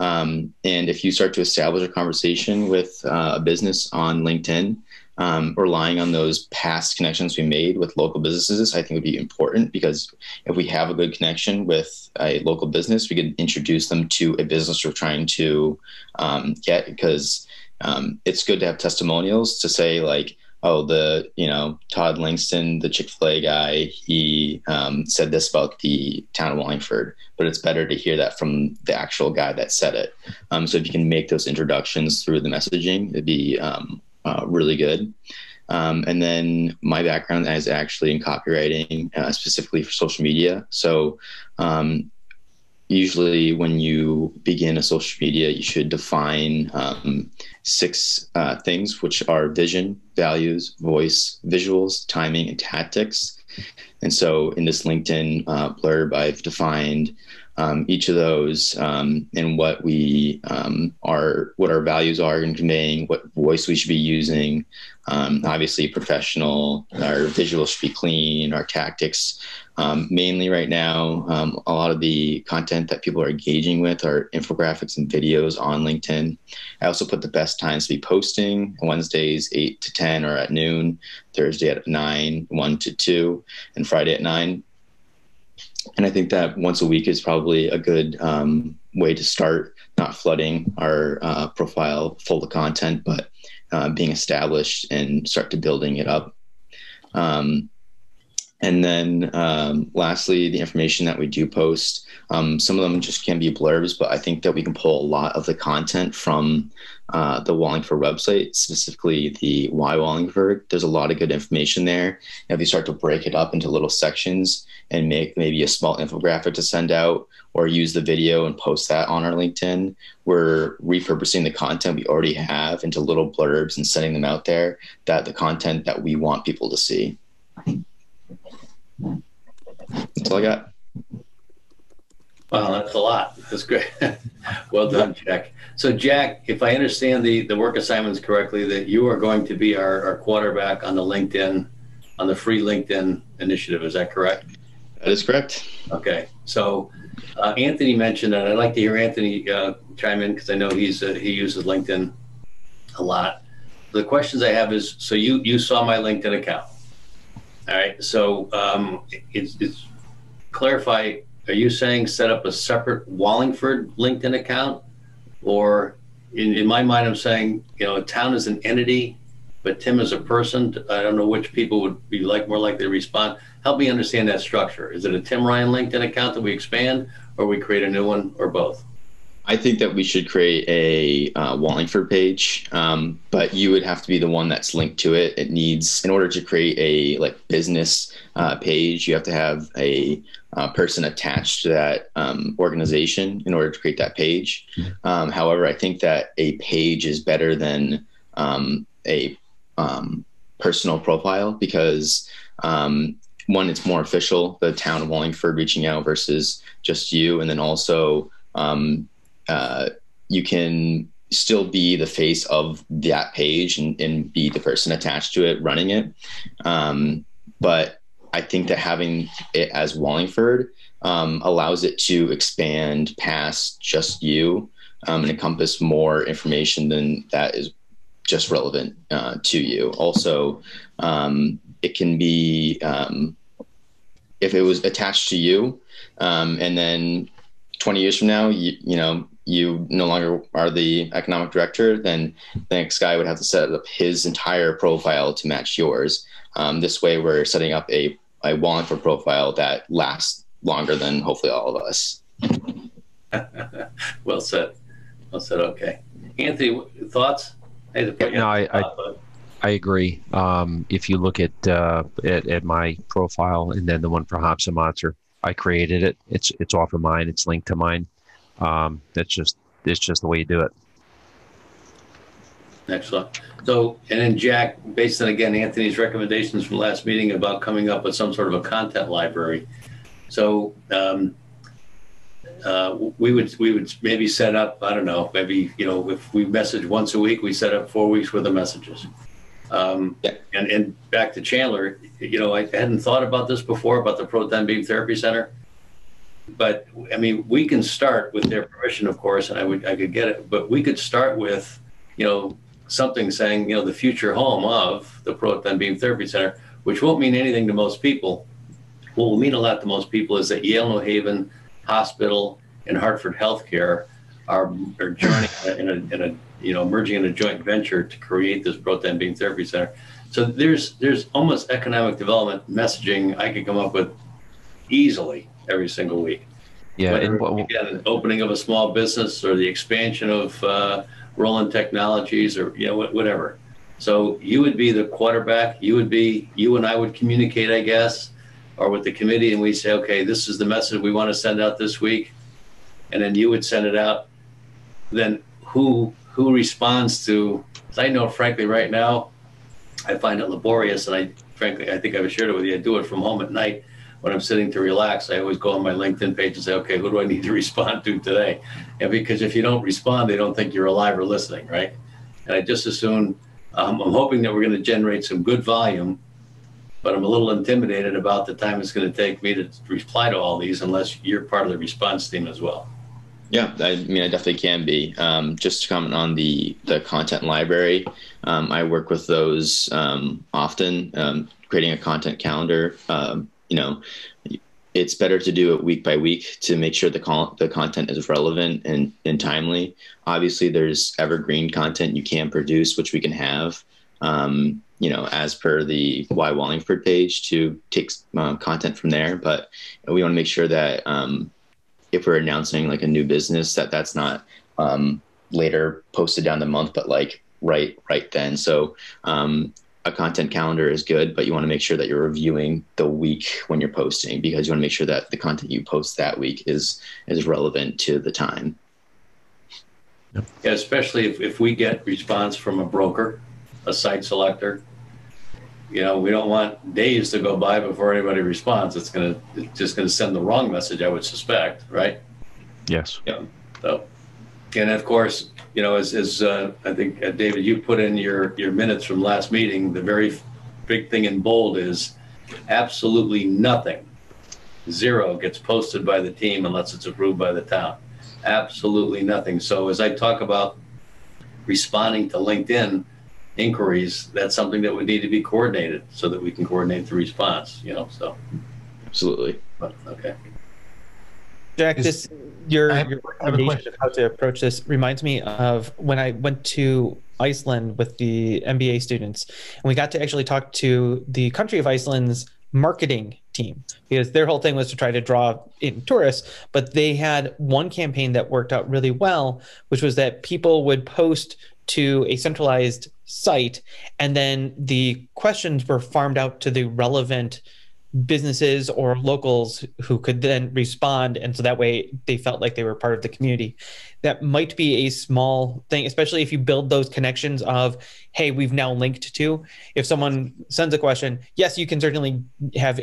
Um, and if you start to establish a conversation with uh, a business on LinkedIn, um, relying on those past connections we made with local businesses, I think would be important, because if we have a good connection with a local business, we can introduce them to a business we're trying to um, get. Because Um, it's good to have testimonials to say like, oh, the, you know, Todd Langston, the Chick-fil-A guy, he um, said this about the town of Wallingford, but it's better to hear that from the actual guy that said it. Um, so if you can make those introductions through the messaging, it'd be um, uh, really good. Um, and then my background is actually in copywriting, uh, specifically for social media. So um, usually when you begin a social media, you should define um, six uh, things, which are vision, values, voice, visuals, timing, and tactics. And so in this LinkedIn uh, blurb, I've defined um, each of those um, and what we um, are, what our values are in conveying, what voice we should be using. Um, obviously professional, our visuals should be clean, our tactics. Um, mainly right now, um, a lot of the content that people are engaging with are infographics and videos on LinkedIn. I also put the best times to be posting. Wednesdays, eight to ten or at noon, Thursday at nine, one to two, and Friday at nine. And I think that once a week is probably a good um, way to start, not flooding our uh, profile full of content, but uh, being established and start to building it up. Um, And then um, lastly, the information that we do post, um, some of them just can be blurbs, but I think that we can pull a lot of the content from uh, the Wallingford website, specifically the Why Wallingford. There's a lot of good information there. If you start to break it up into little sections and make maybe a small infographic to send out, or use the video and post that on our LinkedIn, we're repurposing the content we already have into little blurbs and sending them out there, that the content that we want people to see. That's all I got. Wow, that's a lot. That's great. Well done, Jack. So Jack, if I understand the, the work assignments correctly, that you are going to be our, our quarterback on the LinkedIn, on the free LinkedIn initiative, is that correct? That is correct. Okay, so uh, Anthony mentioned, and I'd like to hear Anthony uh, chime in, because I know he's uh, he uses LinkedIn a lot. The questions I have is, so you, you saw my LinkedIn account. All right, so um, it's, it's clarify, are you saying set up a separate Wallingford LinkedIn account? Or in, in my mind, I'm saying, you know, a town is an entity, but Tim is a person. I don't know which people would be like more likely to respond. Help me understand that structure. Is it a Tim Ryan LinkedIn account that we expand, or we create a new one, or both? I think that we should create a uh, Wallingford page, um, but you would have to be the one that's linked to it. It needs, in order to create a like business uh, page, you have to have a uh, person attached to that um, organization in order to create that page. Um, however, I think that a page is better than um, a um, personal profile, because um, one, it's more official, the town of Wallingford reaching out versus just you, and then also um, Uh, you can still be the face of that page and, and be the person attached to it running it. Um, but I think that having it as Wallingford um, allows it to expand past just you um, and encompass more information than that is just relevant uh, to you. Also, um, it can be, um, if it was attached to you um, and then twenty years from now, you, you know, you no longer are the economic director, then the next guy would have to set up his entire profile to match yours. Um, this way, we're setting up a, a Wallingford profile that lasts longer than hopefully all of us. Well said. Well said. Okay. Anthony, thoughts? I had to put you on the spot, but... I agree. Um, if you look at, uh, at at my profile and then the one for Hops and Mots, I created it. It's it's off of mine. It's linked to mine. Um, that's just it's just the way you do it. Excellent. So, and then Jack, based on again Anthony's recommendations from last meeting about coming up with some sort of a content library. So um, uh, we would we would maybe set up, I don't know, maybe, you know, if we message once a week, we set up four weeks worth of messages. Um, yeah. and, and back to Chandler, you know, I hadn't thought about this before, about the Proton Beam Therapy Center. But I mean, we can start with their permission, of course, and I would, I could get it, but we could start with, you know, something saying, you know, the future home of the Proton Beam Therapy Center, which won't mean anything to most people. What will mean a lot to most people is that Yale New Haven Hospital and Hartford Healthcare are, are joining in a, in a you know, merging in a joint venture to create this Proton Beam Therapy Center. So there's there's almost economic development messaging I could come up with easily every single week. Yeah, whether, and well, again, an opening of a small business or the expansion of uh, Roland Technologies, or you know, whatever. So you would be the quarterback. You would be you and I would communicate, I guess, or with the committee, and we say, okay, this is the message we want to send out this week, and then you would send it out. Then who? Who responds to, as I know, frankly, right now, I find it laborious, and I, frankly, I think I've shared it with you, I do it from home at night when I'm sitting to relax. I always go on my LinkedIn page and say, okay, who do I need to respond to today? And because if you don't respond, they don't think you're alive or listening, right? And I just assume, um, I'm hoping that we're gonna generate some good volume, but I'm a little intimidated about the time it's gonna take me to reply to all these unless you're part of the response team as well. Yeah, I mean, I definitely can be. Um, just to comment on the, the content library, um, I work with those um, often, um, creating a content calendar. Um, you know, it's better to do it week by week to make sure the, con the content is relevant and, and timely. Obviously, there's evergreen content you can produce, which we can have, um, you know, as per the Why Wallingford page, to take uh, content from there. But we want to make sure that... Um, if we're announcing like a new business, that that's not um, later posted down the month, but like right, right then. So um, a content calendar is good, but you want to make sure that you're reviewing the week when you're posting, because you want to make sure that the content you post that week is, is relevant to the time. Yep. Yeah, especially if, if we get response from a broker, a site selector, you know, we don't want days to go by before anybody responds. It's gonna, it's just gonna send the wrong message, I would suspect, right? Yes. Yeah. So, and of course, you know, as, as uh, I think uh, David, you put in your your minutes from last meeting, the very big thing in bold is absolutely nothing, zero, gets posted by the team unless it's approved by the town. Absolutely nothing. So as I talk about responding to LinkedIn inquiries, that's something that would need to be coordinated so that we can coordinate the response, you know, so. Absolutely. But, okay. Jack, this, your, have, your recommendation of how to approach this reminds me of when I went to Iceland with the M B A students, and we got to actually talk to the country of Iceland's marketing team, because their whole thing was to try to draw in tourists, but they had one campaign that worked out really well, which was that people would post to a centralized site, and then the questions were farmed out to the relevant businesses or locals who could then respond, and so that way they felt like they were part of the community. That might be a small thing, especially if you build those connections of, hey, we've now linked to. If someone sends a question, yes, you can certainly have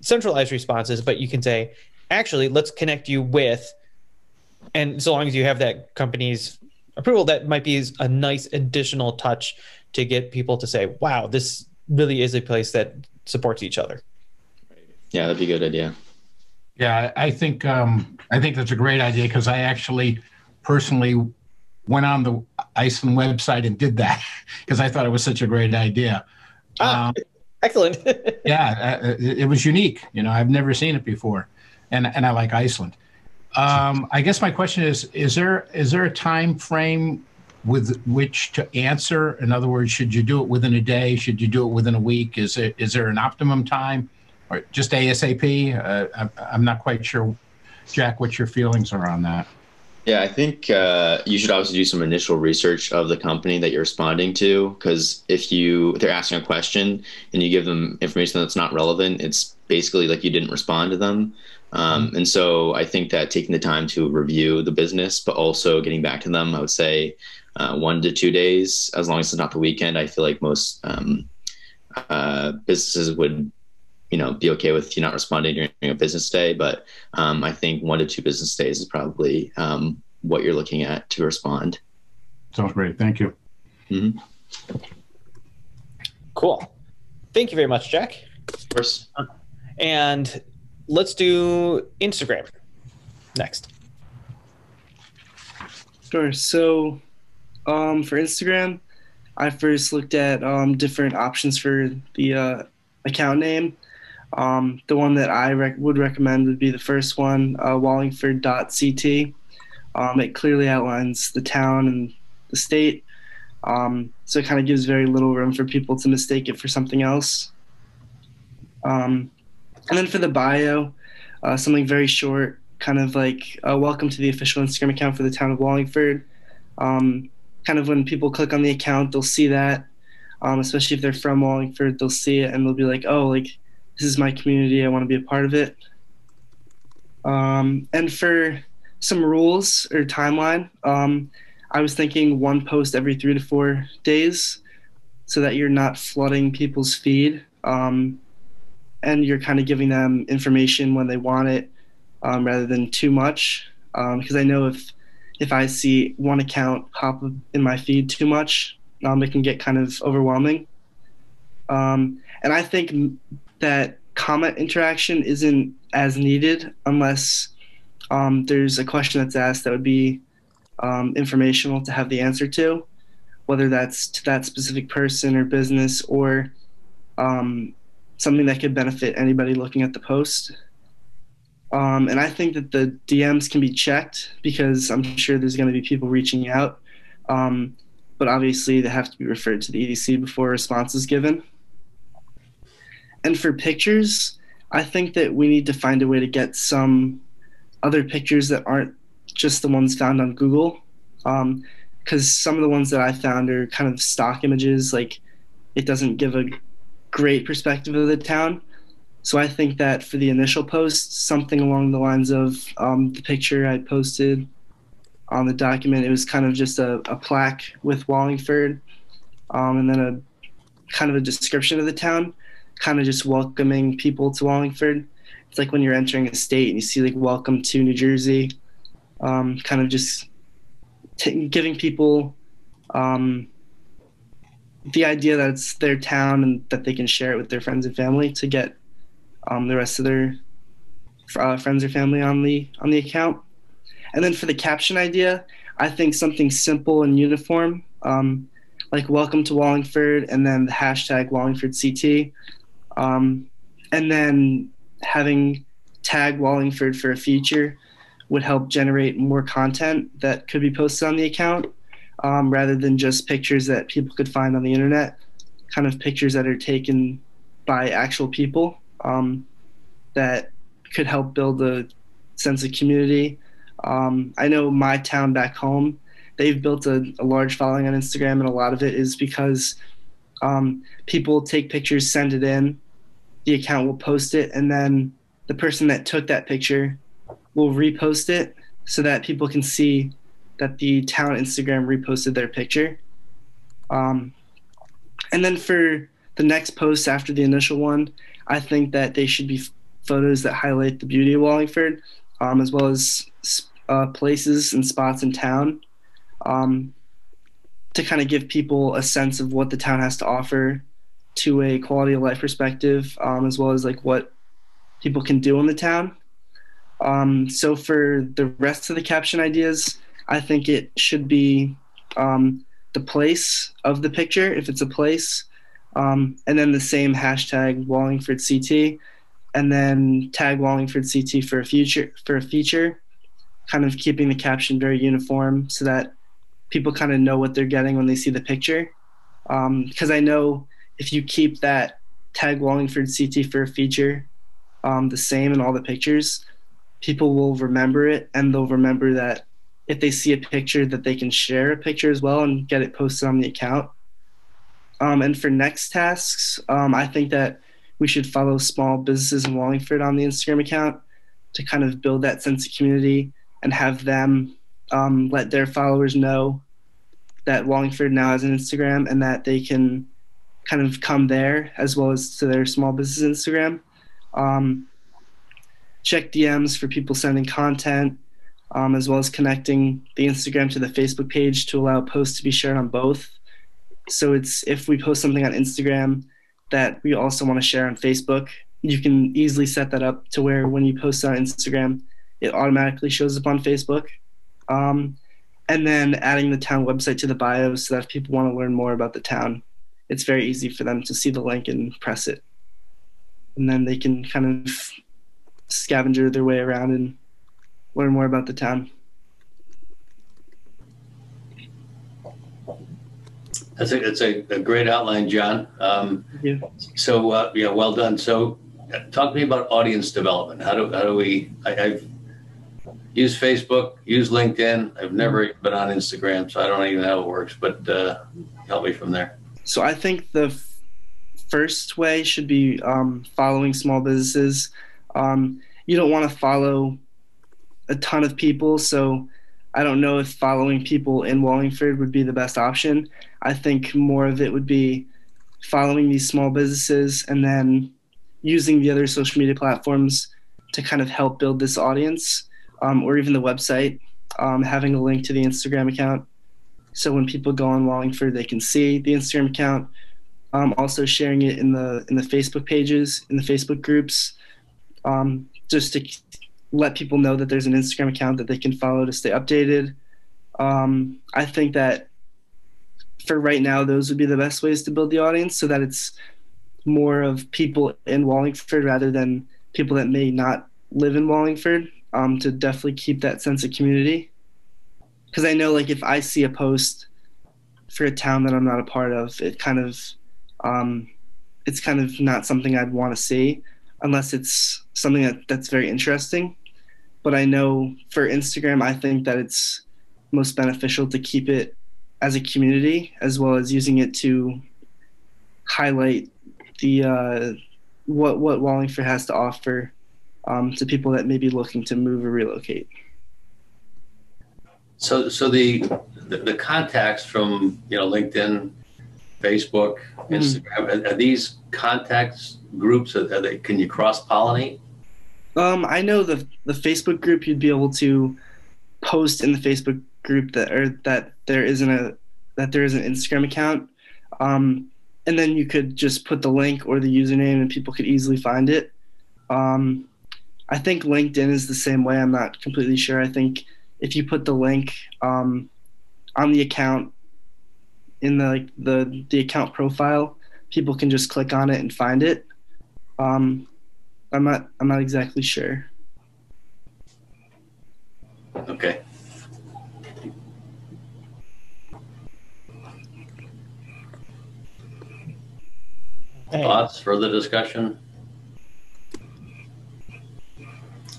centralized responses, but you can say, actually, let's connect you with, and so long as you have that company's approval, that might be a nice additional touch to get people to say, wow, this really is a place that supports each other. Yeah, that'd be a good idea. Yeah, I think um, I think that's a great idea, because I actually personally went on the Iceland website and did that because I thought it was such a great idea. Ah, um, excellent. Yeah, it, it was unique. You know, I've never seen it before, and and I like Iceland. Um, I guess my question is: is there is there a time frame with which to answer? In other words, should you do it within a day? Should you do it within a week? Is there, is there an optimum time? Or just A S A P? Uh, I'm not quite sure, Jack, what your feelings are on that. Yeah, I think uh, you should obviously do some initial research of the company that you're responding to, because if you if they're asking a question and you give them information that's not relevant, it's basically like you didn't respond to them. Um, and so I think that taking the time to review the business, but also getting back to them, I would say uh, one to two days, as long as it's not the weekend. I feel like most um, uh, businesses would, you know, be okay with you not responding during a business day, but um, I think one to two business days is probably um, what you're looking at to respond. Sounds great. Thank you. Mm-hmm. Cool. Thank you very much, Jack. Of course. And let's do Instagram next. Sure. So um, for Instagram, I first looked at um, different options for the uh, account name. Um, the one that I rec would recommend would be the first one, uh, Wallingford dot C T. Um, it clearly outlines the town and the state, um, so it kind of gives very little room for people to mistake it for something else. Um, and then for the bio, uh, something very short, kind of like, uh, welcome to the official Instagram account for the town of Wallingford. Um, kind of when people click on the account, they'll see that, um, especially if they're from Wallingford, they'll see it and they'll be like, oh, like, this is my community, I want to be a part of it. Um, and for some rules or timeline, um, I was thinking one post every three to four days so that you're not flooding people's feed, um, and you're kind of giving them information when they want it, um, rather than too much. Because um, I know if, if I see one account pop up in my feed too much, um, it can get kind of overwhelming. Um, and I think that comment interaction isn't as needed unless um, there's a question that's asked that would be um, informational to have the answer to, whether that's to that specific person or business, or um, something that could benefit anybody looking at the post. Um, and I think that the D Ms can be checked, because I'm sure there's going to be people reaching out, um, but obviously they have to be referred to the E D C before a response is given. And for pictures, I think that we need to find a way to get some other pictures that aren't just the ones found on Google, um, because some of the ones that I found are kind of stock images. Like, it doesn't give a great perspective of the town. So I think that for the initial post, something along the lines of um, the picture I posted on the document, it was kind of just a, a plaque with Wallingford, um, and then a kind of a description of the town, kind of just welcoming people to Wallingford. It's like when you're entering a state and you see like welcome to New Jersey, um, kind of just t- giving people um, the idea that it's their town and that they can share it with their friends and family to get um, the rest of their uh, friends or family on the on the account. And then for the caption idea, I think something simple and uniform, um, like welcome to Wallingford, and then the hashtag Wallingford C T, um, and then having tag Wallingford for a feature would help generate more content that could be posted on the account, um, rather than just pictures that people could find on the internet, kind of pictures that are taken by actual people, um, that could help build a sense of community. Um, I know my town back home, they've built a, a large following on Instagram, and a lot of it is because um, people take pictures, send it in, the account will post it, and then the person that took that picture will repost it so that people can see that the town Instagram reposted their picture. Um, and then for the next post after the initial one, I think that they should be f- photos that highlight the beauty of Wallingford, um, as well as uh, places and spots in town, um, to kind of give people a sense of what the town has to offer to a quality of life perspective, um, as well as like what people can do in the town. Um, so for the rest of the caption ideas, I think it should be um, the place of the picture, if it's a place, um, and then the same hashtag Wallingford C T, and then tag Wallingford C T for a future for a feature, kind of keeping the caption very uniform so that people kind of know what they're getting when they see the picture. Because um, I know if you keep that tag Wallingford C T for a feature um, the same in all the pictures, people will remember it, and they'll remember that if they see a picture that they can share a picture as well and get it posted on the account. Um, and for next tasks, um, I think that we should follow small businesses in Wallingford on the Instagram account to kind of build that sense of community and have them um, let their followers know that Wallingford now has an Instagram and that they can kind of come there as well as to their small business Instagram. Um, check D Ms for people sending content, um, as well as connecting the Instagram to the Facebook page to allow posts to be shared on both. So it's if we post something on Instagram that we also want to share on Facebook, you can easily set that up to where when you post on Instagram, it automatically shows up on Facebook. Um, and then adding the town website to the bio so that if people want to learn more about the town, it's very easy for them to see the link and press it. And then they can kind of scavenger their way around and learn more about the town. That's a, that's a, a great outline, John. Um, yeah. So, uh, yeah, well done. So talk to me about audience development. How do, how do we, I, I've used Facebook, used LinkedIn. I've never been on Instagram, so I don't even know how it works, but uh, help me from there. So I think the f- first way should be um, following small businesses. Um, you don't want to follow a ton of people, so I don't know if following people in Wallingford would be the best option. I think more of it would be following these small businesses and then using the other social media platforms to kind of help build this audience, um, or even the website, um, having a link to the Instagram account. So when people go on Wallingford, they can see the Instagram account. Um, also sharing it in the in the Facebook pages, in the Facebook groups, um, just to let people know that there's an Instagram account that they can follow to stay updated. Um, I think that for right now, those would be the best ways to build the audience so that it's more of people in Wallingford rather than people that may not live in Wallingford, um, to definitely keep that sense of community. Because I know, like, if I see a post for a town that I'm not a part of, it kind of, um, it's kind of not something I'd want to see unless it's something that, that's very interesting. But I know for Instagram, I think that it's most beneficial to keep it as a community, as well as using it to highlight the uh, what what Wallingford has to offer um, to people that may be looking to move or relocate. So, so the the, the contacts from you know LinkedIn, Facebook, Instagram, mm-hmm. are, are these contacts groups? Are, are they, can you cross-pollinate? Um, I know the the Facebook group. You'd be able to post in the Facebook group that or that there isn't a that there is an Instagram account. Um, And then you could just put the link or the username and people could easily find it. Um, I think LinkedIn is the same way. I'm not completely sure. I think if you put the link um, on the account in the, like, the the account profile, people can just click on it and find it. Um, I'm not I'm not exactly sure. Okay. Thoughts, further discussion?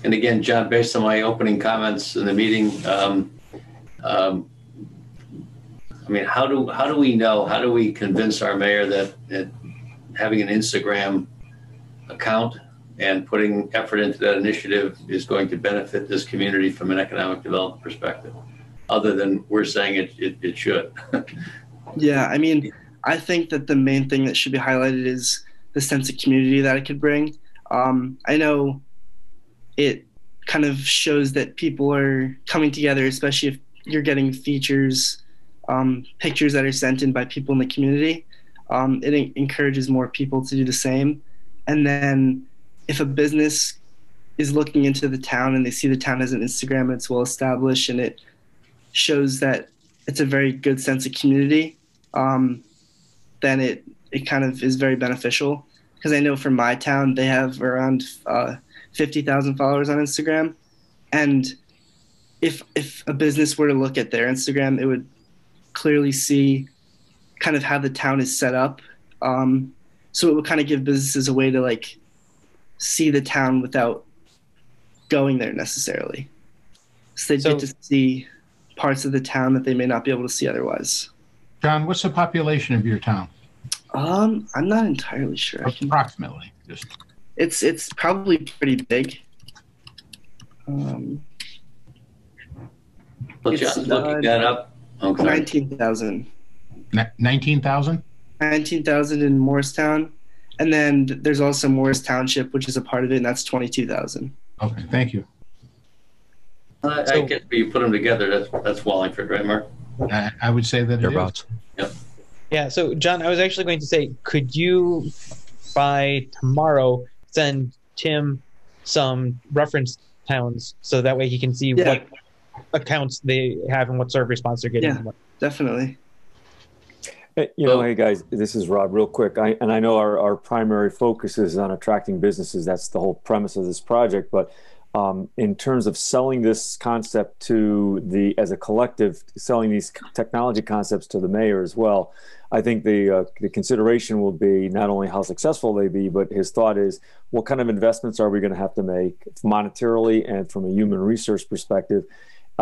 And again, John, based on my opening comments in the meeting, um, um, I mean, how do how do we know? How do we convince our mayor that, that having an Instagram account and putting effort into that initiative is going to benefit this community from an economic development perspective, other than we're saying it it, it should? Yeah, I mean. I think that the main thing that should be highlighted is the sense of community that it could bring. Um, I know it kind of shows that people are coming together, especially if you're getting features, um, pictures that are sent in by people in the community. Um, it en- encourages more people to do the same. And then if a business is looking into the town and they see the town has an Instagram and it's well established and it shows that it's a very good sense of community, um, then it, it kind of is very beneficial. Because I know for my town, they have around uh, fifty thousand followers on Instagram. And if if a business were to look at their Instagram, it would clearly see kind of how the town is set up. Um, so it would kind of give businesses a way to like see the town without going there necessarily. So they so, get to see parts of the town that they may not be able to see otherwise. John, what's the population of your town? Um, I'm not entirely sure. Approximately, just. It's it's probably pretty big. Um, well, John's looking that up. Okay. Nineteen thousand. Nineteen thousand. Nineteen thousand in Morristown, and then there's also Morris Township, which is a part of it, and that's twenty-two thousand. Okay, thank you. Uh, so, I guess if you put them together, that's that's Wallingford, right, Mark? I, I would say that about. Yep. Yeah. So, John, I was actually going to say, could you, by tomorrow, send Tim some reference towns so that way he can see yeah. what accounts they have and what sort of response they're getting? Yeah, definitely. You know, hey guys, this is Rob. Real quick, I, and I know our our primary focus is on attracting businesses. That's the whole premise of this project, but. Um, in terms of selling this concept to the, as a collective, selling these technology concepts to the mayor as well, I think the, uh, the consideration will be not only how successful they be, but his thought is, what kind of investments are we going to have to make monetarily and from a human resource perspective?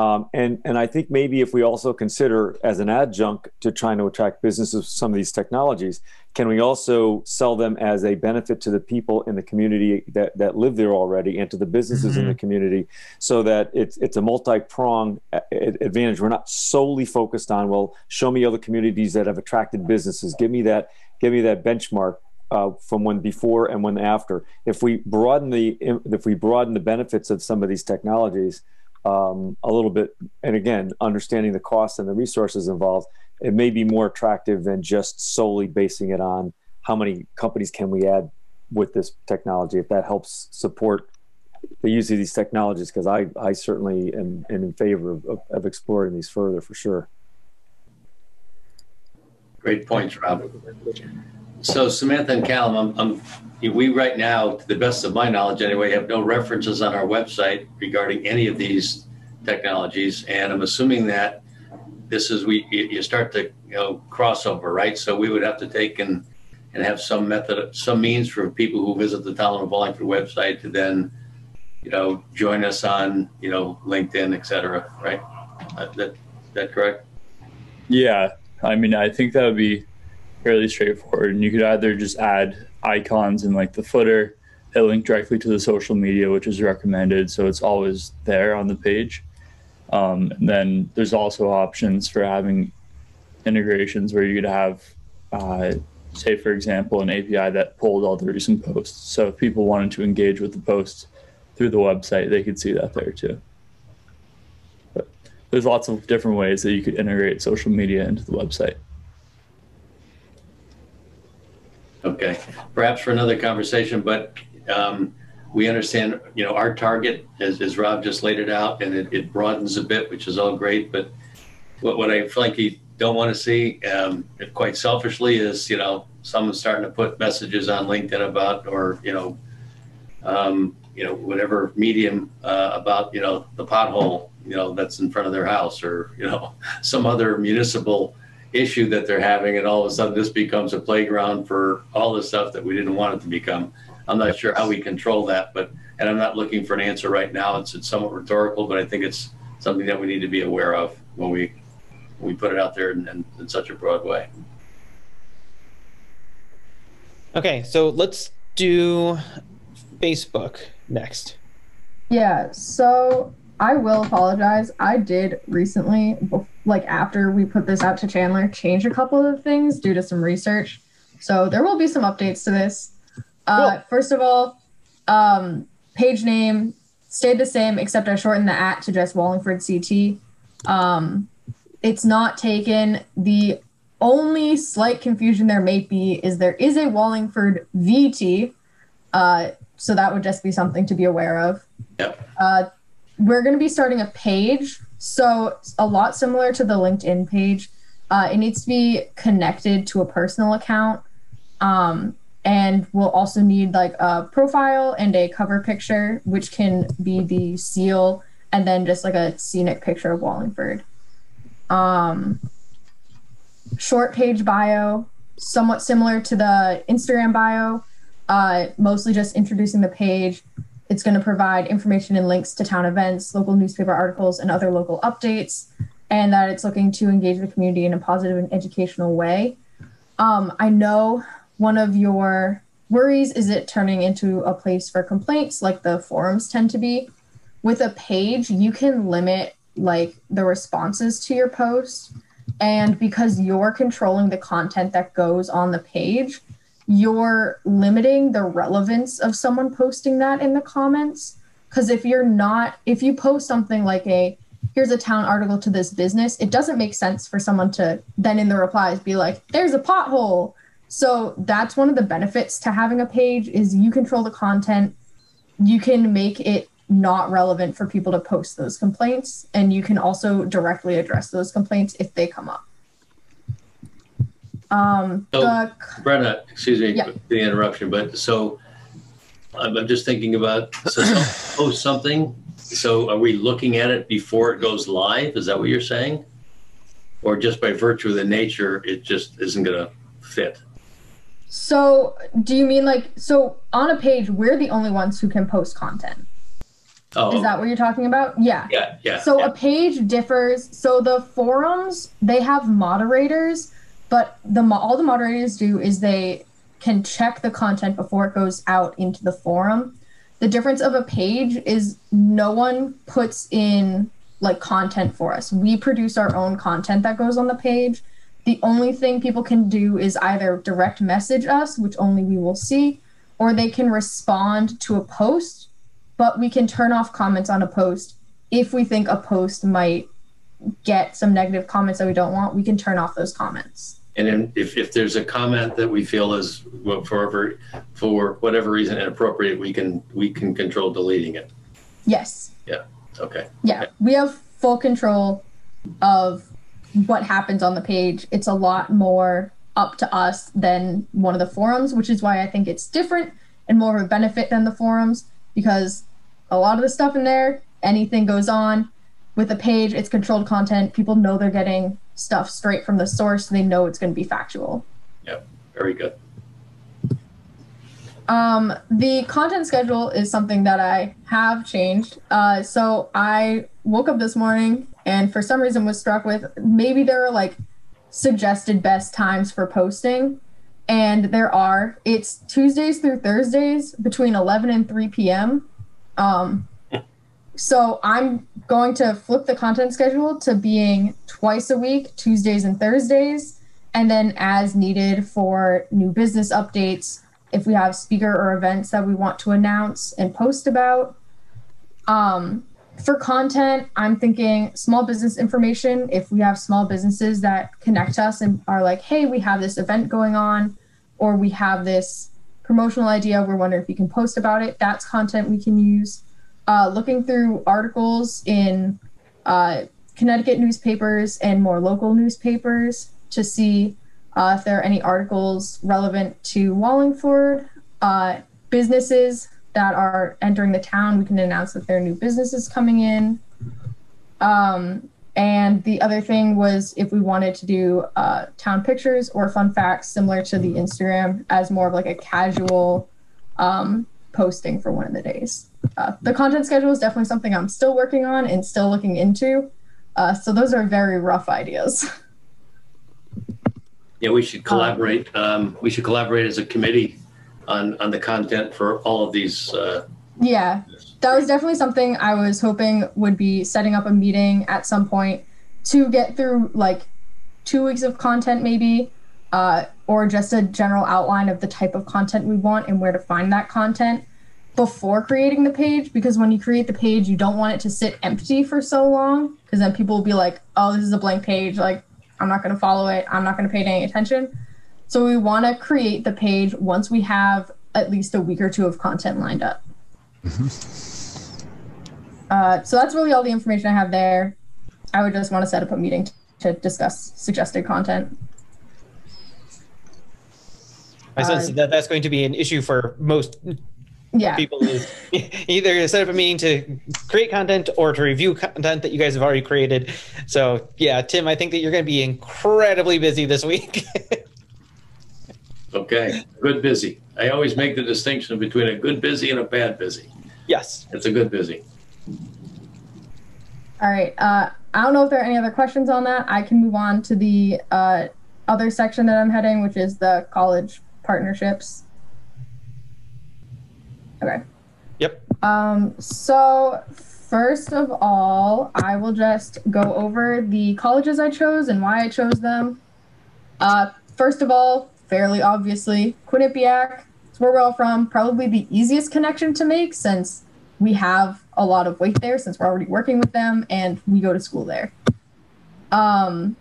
Um, and, and I think maybe if we also consider as an adjunct to trying to attract businesses with some of these technologies, can we also sell them as a benefit to the people in the community that, that live there already and to the businesses mm-hmm. in the community so that it's, it's a multi-pronged advantage. We're not solely focused on, well, show me other communities that have attracted businesses. Give me that, give me that benchmark. Uh, from when before and when after. If we broaden the, if we broaden the benefits of some of these technologies, Um, a little bit, and again, understanding the cost and the resources involved, it may be more attractive than just solely basing it on how many companies can we add with this technology, if that helps support the use of these technologies, because I, I certainly am, am in favor of, of, of exploring these further for sure. Great points, Rob. So Samantha and Callum, I'm, I'm, we right now, to the best of my knowledge anyway, have no references on our website regarding any of these technologies. And I'm assuming that this is, we you start to you know, crossover, right? So we would have to take and, and have some method, some means for people who visit the Town of Wallingford website to then, you know, join us on, you know, LinkedIn, et cetera, right? Uh, that, that correct? Yeah, I mean, I think that would be fairly straightforward. And you could either just add icons in like the footer that link directly to the social media, which is recommended, so it's always there on the page. Um, and then there's also options for having integrations where you could have, uh, say, for example, an A P I that pulled all the recent posts. So if people wanted to engage with the posts through the website, they could see that there too. But there's lots of different ways that you could integrate social media into the website. Okay, perhaps for another conversation, but um, we understand, you know, our target, as, as Rob just laid it out, and it, it broadens a bit, which is all great, but what, what I frankly don't want to see, um, quite selfishly, is, you know, someone starting to put messages on LinkedIn about, or, you know, um, you know, whatever medium uh, about, you know, the pothole, you know, that's in front of their house, or, you know, some other municipal issue that they're having, and all of a sudden this becomes a playground for all the stuff that we didn't want it to become. I'm not sure how we control that, but, and I'm not looking for an answer right now. It's, it's somewhat rhetorical, but I think it's something that we need to be aware of when we when we put it out there in, in, in such a broad way. Okay, so let's do Facebook next. Yeah, so I will apologize. I did recently, like after we put this out to Chandler, change a couple of things due to some research. So there will be some updates to this. Uh, cool. First of all, um, page name stayed the same, except I shortened the at to just Wallingford C T. Um, it's not taken. The only slight confusion there may be is there is a Wallingford V T. Uh, so that would just be something to be aware of. Yep. Uh, we're going to be starting a page, so a lot similar to the LinkedIn page. Uh, it needs to be connected to a personal account, um, and we'll also need like a profile and a cover picture, which can be the seal, and then just like a scenic picture of Wallingford. Um, short page bio, somewhat similar to the Instagram bio, uh, mostly just introducing the page. It's going to provide information and links to town events, local newspaper articles, and other local updates, and that it's looking to engage the community in a positive and educational way. Um, I know one of your worries is it turning into a place for complaints, like the forums tend to be. With a page, you can limit like the responses to your post, and because you're controlling the content that goes on the page, you're limiting the relevance of someone posting that in the comments. Because if you're not, if you post something like a, here's a town article to this business, it doesn't make sense for someone to then in the replies be like, there's a pothole. So that's one of the benefits to having a page is you control the content. You can make it not relevant for people to post those complaints. And you can also directly address those complaints if they come up. Um, so, the, Brenna, excuse me yeah. for the interruption, but so I'm, I'm just thinking about, so post something, so are we looking at it before it goes live? Is that what you're saying? Or just by virtue of the nature, it just isn't going to fit? So do you mean like, so on a page, we're the only ones who can post content. Oh. Is that what you're talking about? Yeah. Yeah, yeah. So yeah. a page differs. So the forums, they have moderators. But the, all the moderators do is they can check the content before it goes out into the forum. The difference of a page is no one puts in like content for us. We produce our own content that goes on the page. The only thing people can do is either direct message us, which only we will see, or they can respond to a post, but we can turn off comments on a post. If we think a post might get some negative comments that we don't want, we can turn off those comments. And then if, if there's a comment that we feel is well, forever, for whatever reason inappropriate, we can we can control deleting it. Yes. Yeah. Okay. Yeah. Okay. We have full control of what happens on the page. It's a lot more up to us than one of the forums, which is why I think it's different and more of a benefit than the forums, because a lot of the stuff in there, anything goes on. With a page, it's controlled content. People know they're getting stuff straight from the source. So they know it's going to be factual. Yep, very good. Um, the content schedule is something that I have changed. Uh, so I woke up this morning and for some reason was struck with, maybe there are like suggested best times for posting, and there are. It's Tuesdays through Thursdays between eleven and three p.m. Um, so I'm going to flip the content schedule to being twice a week, Tuesdays and Thursdays, and then as needed for new business updates, if we have speaker or events that we want to announce and post about. Um, for content, I'm thinking small business information. If we have small businesses that connect us and are like, hey, we have this event going on, or we have this promotional idea, we're wondering if you can post about it, that's content we can use. Uh, looking through articles in uh, Connecticut newspapers and more local newspapers to see uh, if there are any articles relevant to Wallingford. Uh, businesses that are entering the town, we can announce that there are new businesses coming in. Um, and the other thing was if we wanted to do uh, town pictures or fun facts similar to the Instagram as more of like a casual um, posting for one of the days. Uh, the content schedule is definitely something I'm still working on and still looking into. Uh, so those are very rough ideas. Yeah, we should collaborate. Um, we should collaborate as a committee on, on the content for all of these. Uh, yeah, that was definitely something I was hoping would be setting up a meeting at some point to get through like two weeks of content maybe, uh, or just a general outline of the type of content we want and where to find that content before creating the page, because when you create the page, you don't want it to sit empty for so long, because then people will be like, oh, this is a blank page. Like, I'm not going to follow it. I'm not going to pay any attention. So we want to create the page once we have at least a week or two of content lined up. Mm-hmm. uh, so that's really all the information I have there. I would just want to set up a meeting to discuss suggested content. I sense uh, that that's going to be an issue for most yeah. people is either set up a meeting to create content or to review content that you guys have already created. So yeah, Tim, I think that you're going to be incredibly busy this week. Okay, good busy. I always make the distinction between a good busy and a bad busy. Yes. It's a good busy. All right. Uh, I don't know if there are any other questions on that. I can move on to the uh, other section that I'm heading, which is the college partnerships. Okay. Yep. Um, so first of all, I will just go over the colleges I chose and why I chose them. Uh, first of all, fairly obviously, Quinnipiac is where we're all from, probably the easiest connection to make since we have a lot of weight there, since we're already working with them and we go to school there. Um,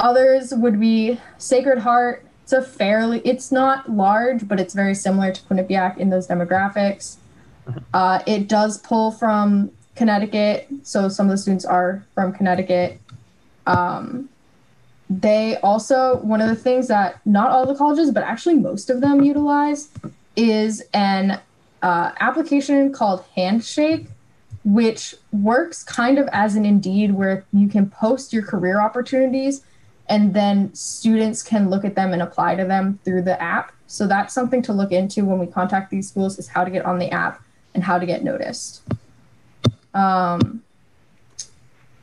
others would be Sacred Heart. It's a fairly, it's not large, but it's very similar to Quinnipiac in those demographics. Uh, it does pull from Connecticut, so some of the students are from Connecticut. Um, They also, one of the things that not all the colleges, but actually most of them utilize is an uh, application called Handshake, which works kind of as an Indeed where you can post your career opportunities and then students can look at them and apply to them through the app. So that's something to look into when we contact these schools, is how to get on the app and how to get noticed. Um,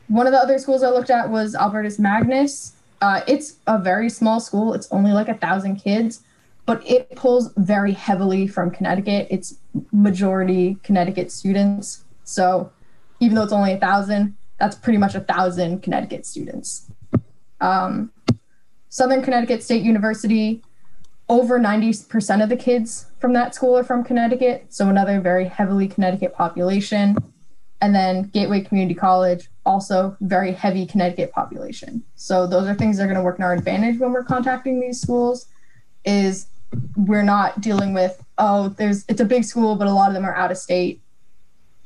one of the other schools I looked at was Albertus Magnus. Uh, it's a very small school. It's only like a thousand kids, but it pulls very heavily from Connecticut. It's majority Connecticut students. So even though it's only a thousand, that's pretty much a thousand Connecticut students. Um, Southern Connecticut State University, over ninety percent of the kids from that school are from Connecticut. So another very heavily Connecticut population. And then Gateway Community College, also very heavy Connecticut population. So those are things that are going to work in our advantage when we're contacting these schools, is we're not dealing with, oh, there's it's a big school, but a lot of them are out of state.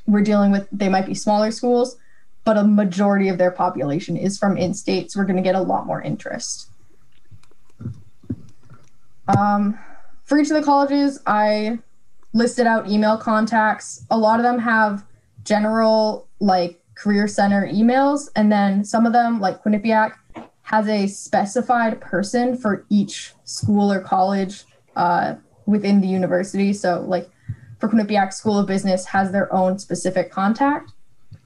We're dealing with, they might be smaller schools, but a majority of their population is from in-state, so we're going to get a lot more interest. Um, for each of the colleges, I listed out email contacts. A lot of them have general like career center emails, and then some of them like Quinnipiac has a specified person for each school or college uh, within the university. So like for Quinnipiac, School of Business has their own specific contact.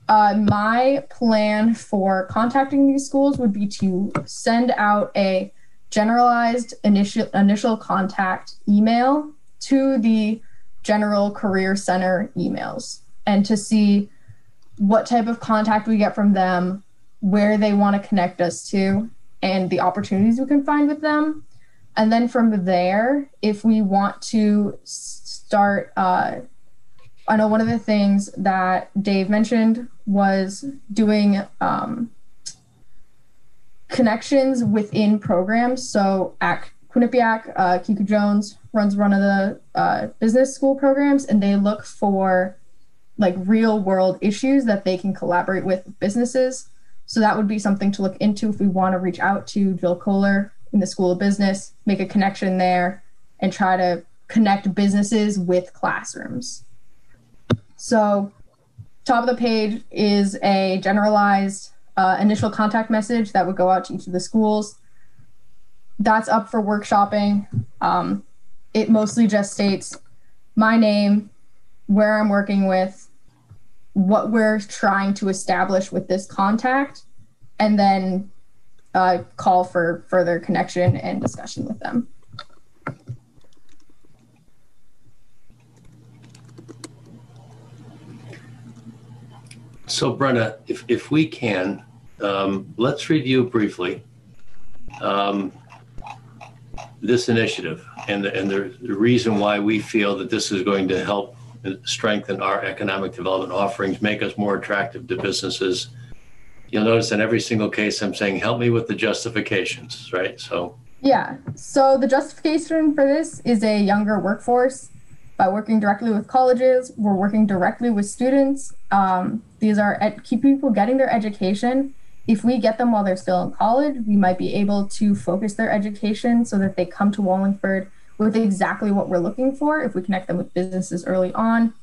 Uh, my plan for contacting these schools would be to send out a generalized initial initial contact email to the general career center emails, and to see what type of contact we get from them, where they want to connect us to, and the opportunities we can find with them. And then from there, if we want to start, uh, I know one of the things that Dave mentioned was doing um, connections within programs. So at Quinnipiac, uh, Kika Jones runs one of the uh, business school programs, and they look for like real world issues that they can collaborate with businesses. So that would be something to look into if we want to reach out to Jill Kohler in the School of Business, make a connection there, and try to connect businesses with classrooms. So top of the page is a generalized uh, initial contact message that would go out to each of the schools. That's up for workshopping. Um, it mostly just states my name, where I'm working with, what we're trying to establish with this contact, and then uh, call for further connection and discussion with them. So Brenna, if, if we can, um, let's review briefly um, this initiative and, the, and the, the reason why we feel that this is going to help strengthen our economic development offerings, make us more attractive to businesses. You'll notice in every single case I'm saying, help me with the justifications, right? So yeah, so the justification for this is a younger workforce. By working directly with colleges, we're working directly with students. Um, these are ed- keep people getting their education. If we get them while they're still in college, we might be able to focus their education so that they come to Wallingford with exactly what we're looking for if we connect them with businesses early on.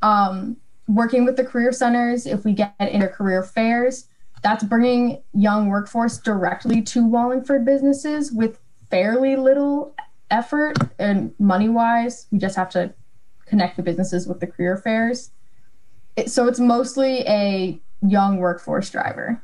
Um, working with the career centers, if we get into career fairs, that's bringing young workforce directly to Wallingford businesses with fairly little effort and money-wise. We just have to connect the businesses with the career fairs. It, so it's mostly a young workforce driver.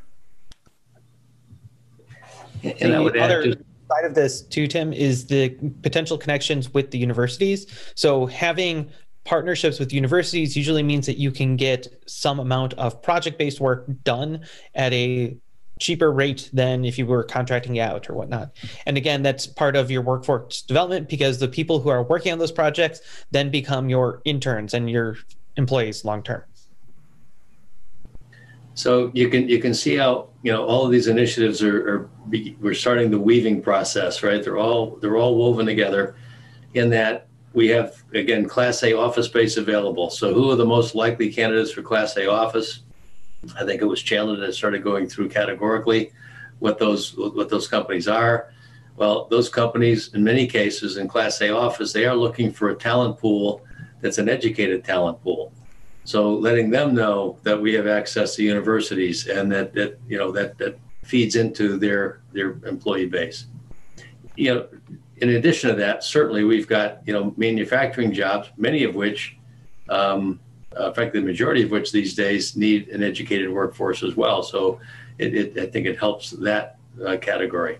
And, and I would add to- side of this too, Tim, is the potential connections with the universities. So having partnerships with universities usually means that you can get some amount of project-based work done at a cheaper rate than if you were contracting out or whatnot. And again, that's part of your workforce development, because the people who are working on those projects then become your interns and your employees long-term. So you can you can see how, you know, all of these initiatives are, are be, we're starting the weaving process, right? They're all they're all woven together in that we have, again, Class A office space available. So who are the most likely candidates for Class A office? I think it was Chandler that started going through categorically what those what those companies are. Well, those companies, in many cases, in Class A office, they are looking for a talent pool that's an educated talent pool. So letting them know that we have access to universities and that, that you know, that, that feeds into their, their employee base. You know, in addition to that, certainly we've got, you know, manufacturing jobs, many of which, um, uh, frankly, the majority of which these days need an educated workforce as well. So it, it, I think it helps that uh, category.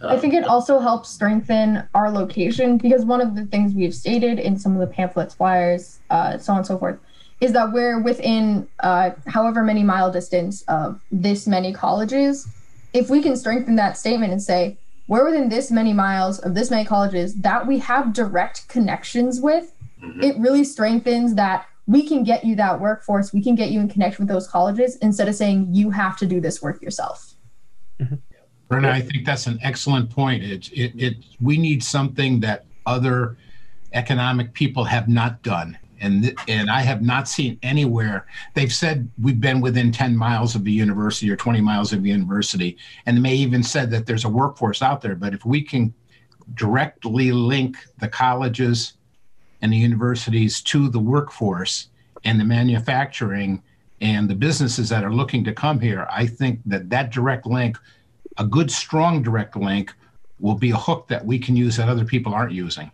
Um, I think it also helps strengthen our location, because one of the things we've stated in some of the pamphlets, flyers, uh, so on and so forth, is that we're within uh, however many mile distance of this many colleges. If we can strengthen that statement and say, we're within this many miles of this many colleges that we have direct connections with, mm-hmm. It really strengthens that we can get you that workforce, we can get you in connection with those colleges, instead of saying you have to do this work yourself. Mm-hmm. Brenna, I think that's an excellent point. It, it, it, we need something that other economic people have not done. And and I have not seen anywhere. They've said we've been within ten miles of the university or twenty miles of the university. And they may even said that there's a workforce out there. But if we can directly link the colleges and the universities to the workforce and the manufacturing and the businesses that are looking to come here, I think that that direct link, a good, strong direct link, will be a hook that we can use that other people aren't using.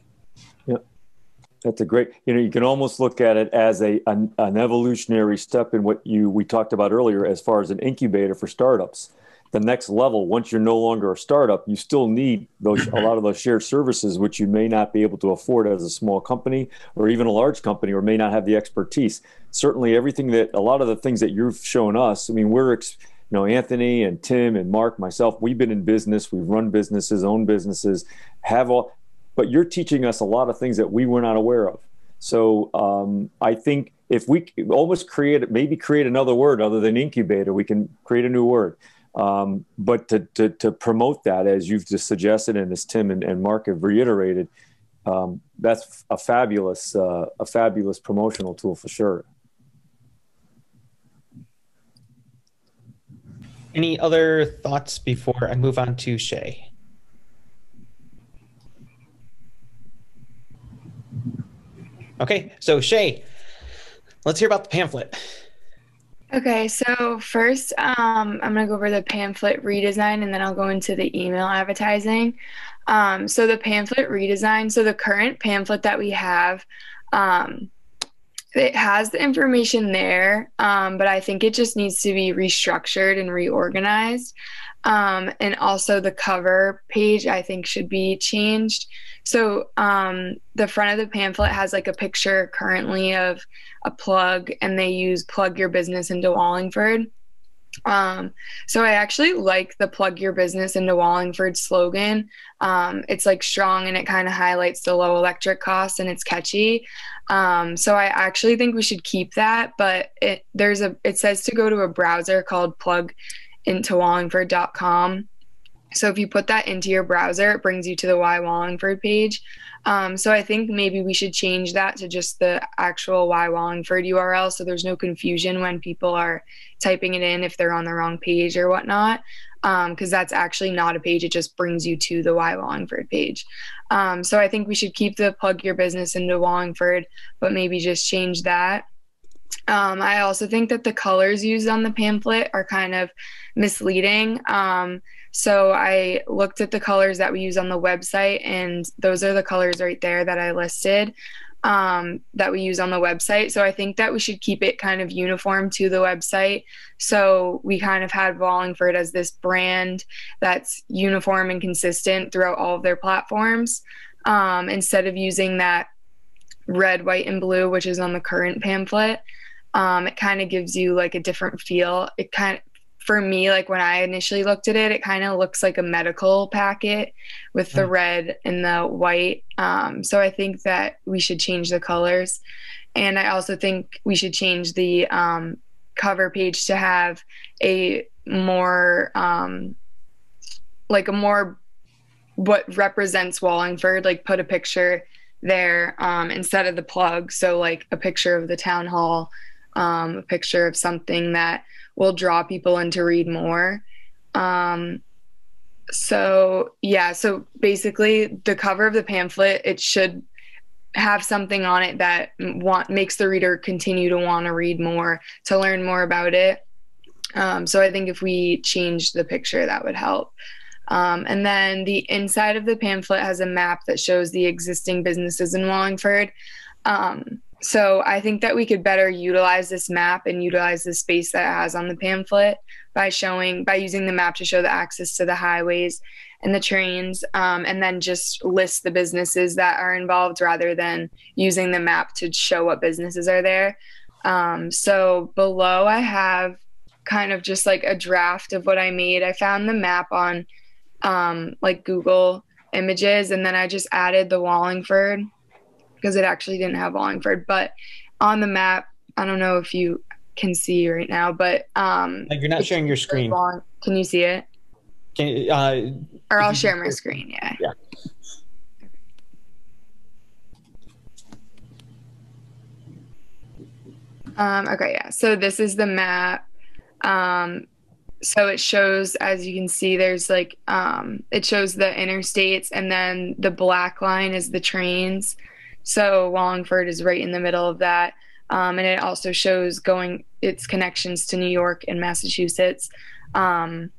That's a great, you know, you can almost look at it as a an, an evolutionary step in what you we talked about earlier as far as an incubator for startups. The next level, once you're no longer a startup, you still need those a lot of those shared services, which you may not be able to afford as a small company or even a large company, or may not have the expertise. Certainly everything that, a lot of the things that you've shown us, I mean, we're, you know, Anthony and Tim and Mark, myself, we've been in business, we've run businesses, owned businesses, have all, but you're teaching us a lot of things that we were not aware of. So um, I think if we almost create, maybe create another word other than incubator, we can create a new word. Um, but to, to, to promote that, as you've just suggested, and as Tim and, and Mark have reiterated, um, that's a fabulous, uh, a fabulous promotional tool for sure. Any other thoughts before I move on to Shay? Okay, so Shay, let's hear about the pamphlet. Okay, so first um, I'm going to go over the pamphlet redesign, and then I'll go into the email advertising. Um, so the pamphlet redesign, so the current pamphlet that we have, um, it has the information there, um, but I think it just needs to be restructured and reorganized. Um, and also the cover page, I think, should be changed. So um, the front of the pamphlet has like a picture currently of a plug, and they use plug your business into Wallingford. Um, so I actually like the plug your business into Wallingford slogan. Um, it's like strong, and it kind of highlights the low electric costs, and it's catchy. Um, so I actually think we should keep that, but it, there's a, it says to go to a browser called plug into Wallingford dot com. So if you put that into your browser, it brings you to the Why Wallingford page. Um, so I think maybe we should change that to just the actual Why Wallingford U R L, so there's no confusion when people are typing it in if they're on the wrong page or whatnot, because um, that's actually not a page. It just brings you to the Why Wallingford page. Um, so I think we should keep the plug your business into Wallingford, but maybe just change that. Um, I also think that the colors used on the pamphlet are kind of misleading. Um, so I looked at the colors that we use on the website, and those are the colors right there that I listed um, that we use on the website. So I think that we should keep it kind of uniform to the website. So we kind of had Wallingford as this brand that's uniform and consistent throughout all of their platforms, um, instead of using that red, white, and blue, which is on the current pamphlet. Um, it kind of gives you like a different feel. It kind of, for me, like when I initially looked at it, it kind of looks like a medical packet with the red and the white. Um, so I think that we should change the colors. And I also think we should change the um, cover page to have a more, um, like a more, what represents Wallingford, like put a picture there um, instead of the plug. So like a picture of the town hall, um, a picture of something that will draw people in to read more. Um, so yeah, so basically the cover of the pamphlet, it should have something on it that want, makes the reader continue to want to read more, to learn more about it. Um, so I think if we changed the picture, that would help. Um, and then the inside of the pamphlet has a map that shows the existing businesses in Wallingford. Um, So I think that we could better utilize this map and utilize the space that it has on the pamphlet by showing, by using the map to show the access to the highways and the trains, um, and then just list the businesses that are involved rather than using the map to show what businesses are there. Um, so below I have kind of just like a draft of what I made. I found the map on um, like Google Images, and then I just added the Wallingford, because it actually didn't have Wallingford, but on the map, I don't know if you can see right now, but um, like you're not sharing your screen. Long, can you see it? Can, uh, or I'll share my screen. Yeah. Yeah. Um, okay. Yeah. So this is the map. Um, So it shows, as you can see, there's like um, it shows the interstates, and then the black line is the trains. So Wallingford is right in the middle of that. Um, and it also shows going its connections to New York and Massachusetts. Um,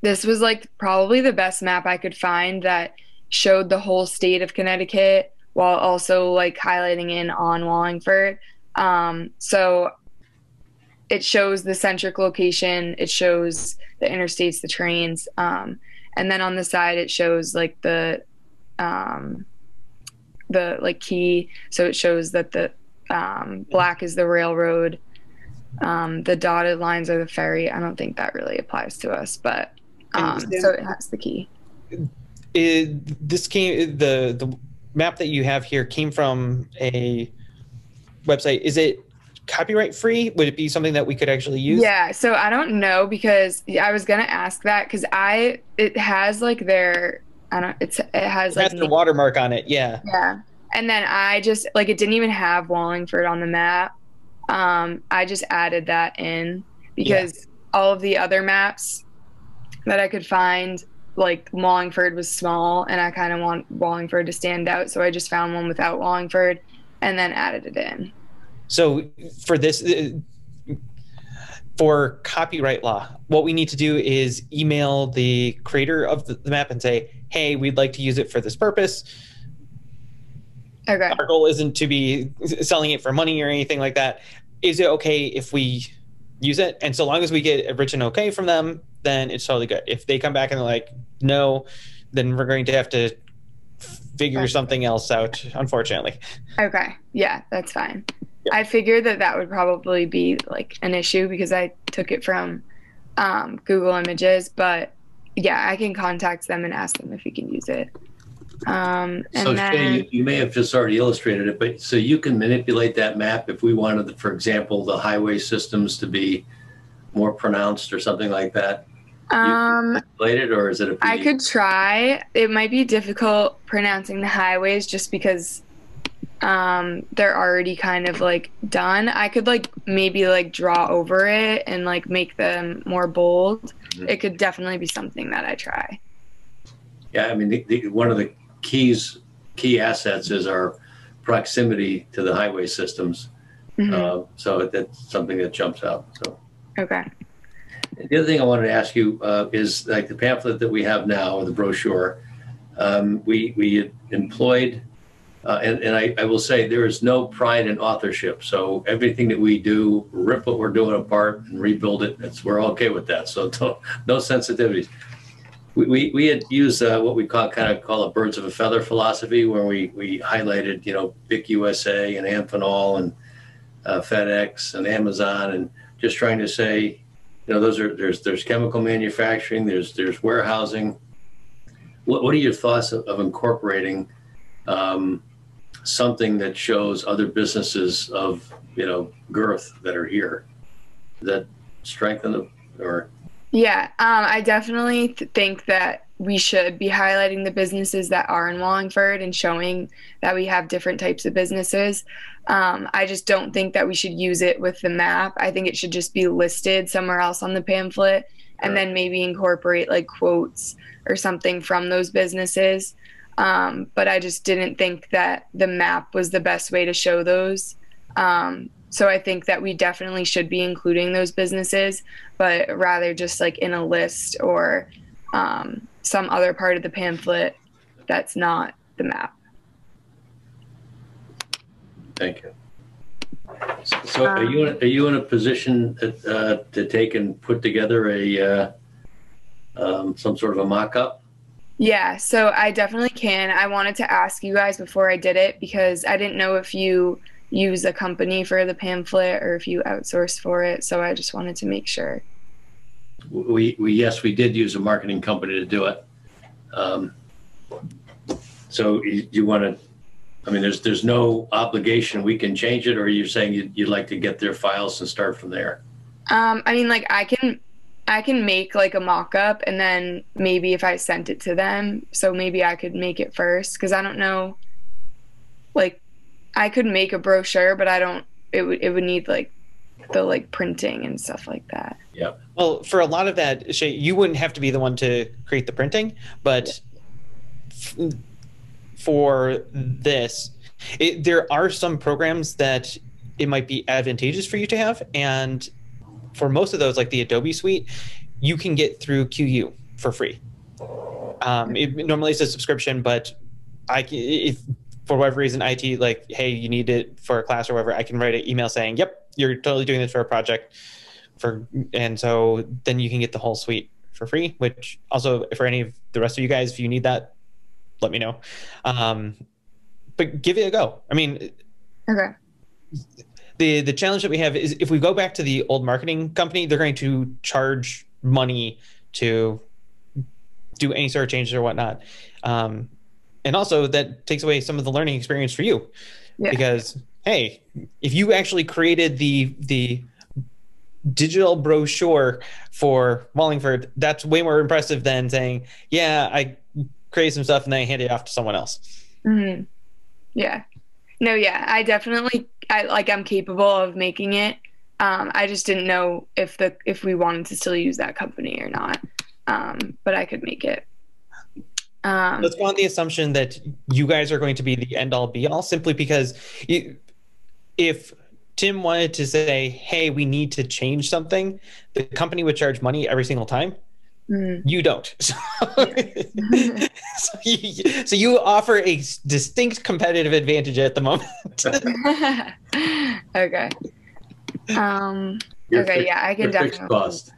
this was like probably the best map I could find that showed the whole state of Connecticut, while also like highlighting in on Wallingford. Um, so it shows the centric location, it shows the interstates, the trains. Um, and then on the side, it shows like the, um, the like key. So it shows that the, um, black is the railroad. Um, the dotted lines are the ferry. I don't think that really applies to us, but, um, so it has the key. It, this came, the, the map that you have here came from a website. Is it copyright free? Would it be something that we could actually use? Yeah. So I don't know, because I was going to ask that, cause I, it has like their, I don't, it's, it has it like has the watermark on it. Yeah. Yeah. And then I just like, it didn't even have Wallingford on the map. Um, I just added that in because yeah. all of the other maps that I could find, like Wallingford was small and I kind of want Wallingford to stand out. So I just found one without Wallingford and then added it in. So for this, for copyright law, what we need to do is email the creator of the map and say, hey, we'd like to use it for this purpose. Okay. Our goal isn't to be selling it for money or anything like that. Is it okay if we use it? And so long as we get a written okay from them, then it's totally good. If they come back and they're like, no, then we're going to have to figure okay. something else out, unfortunately. Okay. Yeah, that's fine. Yeah. I figured that that would probably be like an issue because I took it from um, Google Images, but yeah, I can contact them and ask them if we can use it. Um, and so then, Shay, you, you may have just already illustrated it, but so you can manipulate that map if we wanted, for example, the highway systems to be more pronounced or something like that. Um, you can manipulate it, or is it a P D F? I could try. It might be difficult pronouncing the highways just because um, they're already kind of like done. I could like maybe like draw over it and like make them more bold. Mm-hmm. It could definitely be something that I try. Yeah, I mean, the, the, one of the Keys, key assets is our proximity to the highway systems. Mm-hmm. uh, so that's something that jumps out. So okay. The other thing I wanted to ask you uh, is like the pamphlet that we have now, or the brochure, um, we we employed, uh, and and I, I will say there is no pride in authorship. So everything that we do, rip what we're doing apart and rebuild it. It's, we're okay with that. So don't, no sensitivities. We, we had used uh, what we call kind of call a birds of a feather philosophy, where we, we highlighted, you know, Bic U S A and Amphenol and uh, FedEx and Amazon, and just trying to say, you know, those are, there's there's chemical manufacturing, there's there's warehousing. What, what are your thoughts of, of incorporating um, something that shows other businesses of, you know, girth that are here that strengthen the, or? Yeah, um, I definitely th think that we should be highlighting the businesses that are in Wallingford and showing that we have different types of businesses. Um, I just don't think that we should use it with the map. I think it should just be listed somewhere else on the pamphlet, and right. then maybe incorporate like quotes or something from those businesses. Um, but I just didn't think that the map was the best way to show those. Um, So I think that we definitely should be including those businesses, but rather just like in a list or um, some other part of the pamphlet that's not the map. Thank you. So, so um, are you in, are you in a position uh, to take and put together a uh, um, some sort of a mock-up? Yeah, so I definitely can. I wanted to ask you guys before I did it because I didn't know if you use a company for the pamphlet or if you outsource for it. So I just wanted to make sure. We, we yes, we did use a marketing company to do it. Um, so you, you want to, I mean, there's, there's no obligation. We can change it, or you're saying you'd, you'd like to get their files and start from there. Um, I mean, like I can, I can make like a mock-up, and then maybe if I sent it to them, so maybe I could make it first. Cause I don't know, like, I could make a brochure, but I don't, it would, it would need like the like printing and stuff like that. Yeah. Well, for a lot of that, Shay, you wouldn't have to be the one to create the printing, but yeah. for this, it, there are some programs that it might be advantageous for you to have. And for most of those, like the Adobe suite, you can get through Q U for free. Um, it normally it's a subscription, but I, if, for whatever reason, I T, like, hey, you need it for a class or whatever, I can write an email saying, yep, you're totally doing this for a project. For and so then you can get the whole suite for free, which also for any of the rest of you guys, if you need that, let me know. Um, but give it a go. I mean, okay. The, the challenge that we have is if we go back to the old marketing company, they're going to charge money to do any sort of changes or whatnot. Um, and also that takes away some of the learning experience for you. Yeah. Because, hey, if you actually created the the digital brochure for Wallingford, that's way more impressive than saying, yeah, I created some stuff and then I hand it off to someone else. Mm-hmm. Yeah. No, yeah, I definitely, I, like, I'm capable of making it. Um, I just didn't know if the if we wanted to still use that company or not. Um, but I could make it. Um, Let's go on the assumption that you guys are going to be the end all be all, simply because you, if Tim wanted to say, hey, we need to change something, the company would charge money every single time. Mm. You don't. So, yeah. so, you, so you offer a distinct competitive advantage at the moment. Okay. Um, okay, fixed, yeah, I can definitely. Cost.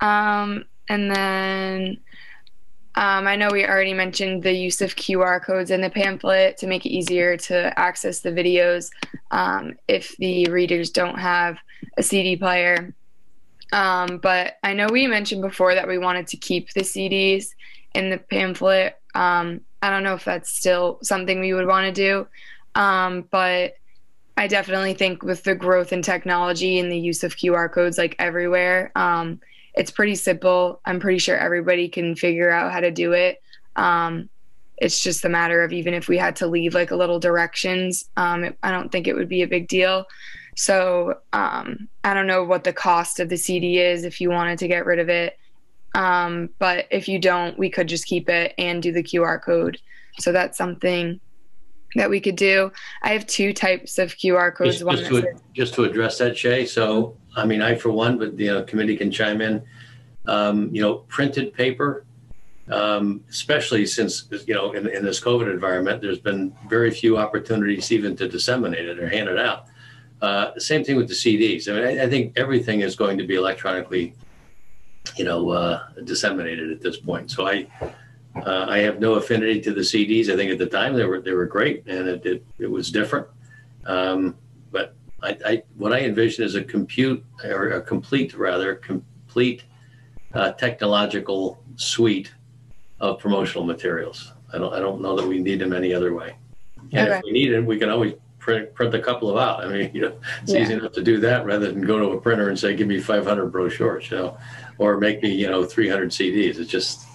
um, and then um, I know we already mentioned the use of Q R codes in the pamphlet to make it easier to access the videos um, if the readers don't have a C D player. Um, but I know we mentioned before that we wanted to keep the C Ds in the pamphlet. Um, I don't know if that's still something we would want to do, um, but I definitely think with the growth in technology and the use of Q R codes like everywhere, um, it's pretty simple. I'm pretty sure everybody can figure out how to do it. Um, it's just a matter of even if we had to leave like a little directions, um, it, I don't think it would be a big deal. So um, I don't know what the cost of the C D is if you wanted to get rid of it. Um, but if you don't, we could just keep it and do the Q R code. So that's something that we could do. I have two types of Q R codes. Just, one just, to, just to address that, Shay. So, I mean, I for one, but the you know, committee can chime in. Um, you know, printed paper, um, especially since, you know, in, in this COVID environment, there's been very few opportunities even to disseminate it or hand it out. Uh, same thing with the C Ds. I mean, I, I think everything is going to be electronically, you know, uh, disseminated at this point. So I, uh, I have no affinity to the C Ds. I think at the time they were they were great and it it, it was different. Um, but I, I what I envision is a compute or a complete rather complete uh, technological suite of promotional materials. I don't I don't know that we need them any other way. And okay. If we need them, we can always Print, print a couple of out. I mean, you know, it's yeah. easy enough to do that rather than go to a printer and say, give me five hundred brochures, you know, or make me, you know, three hundred C Ds. It's just,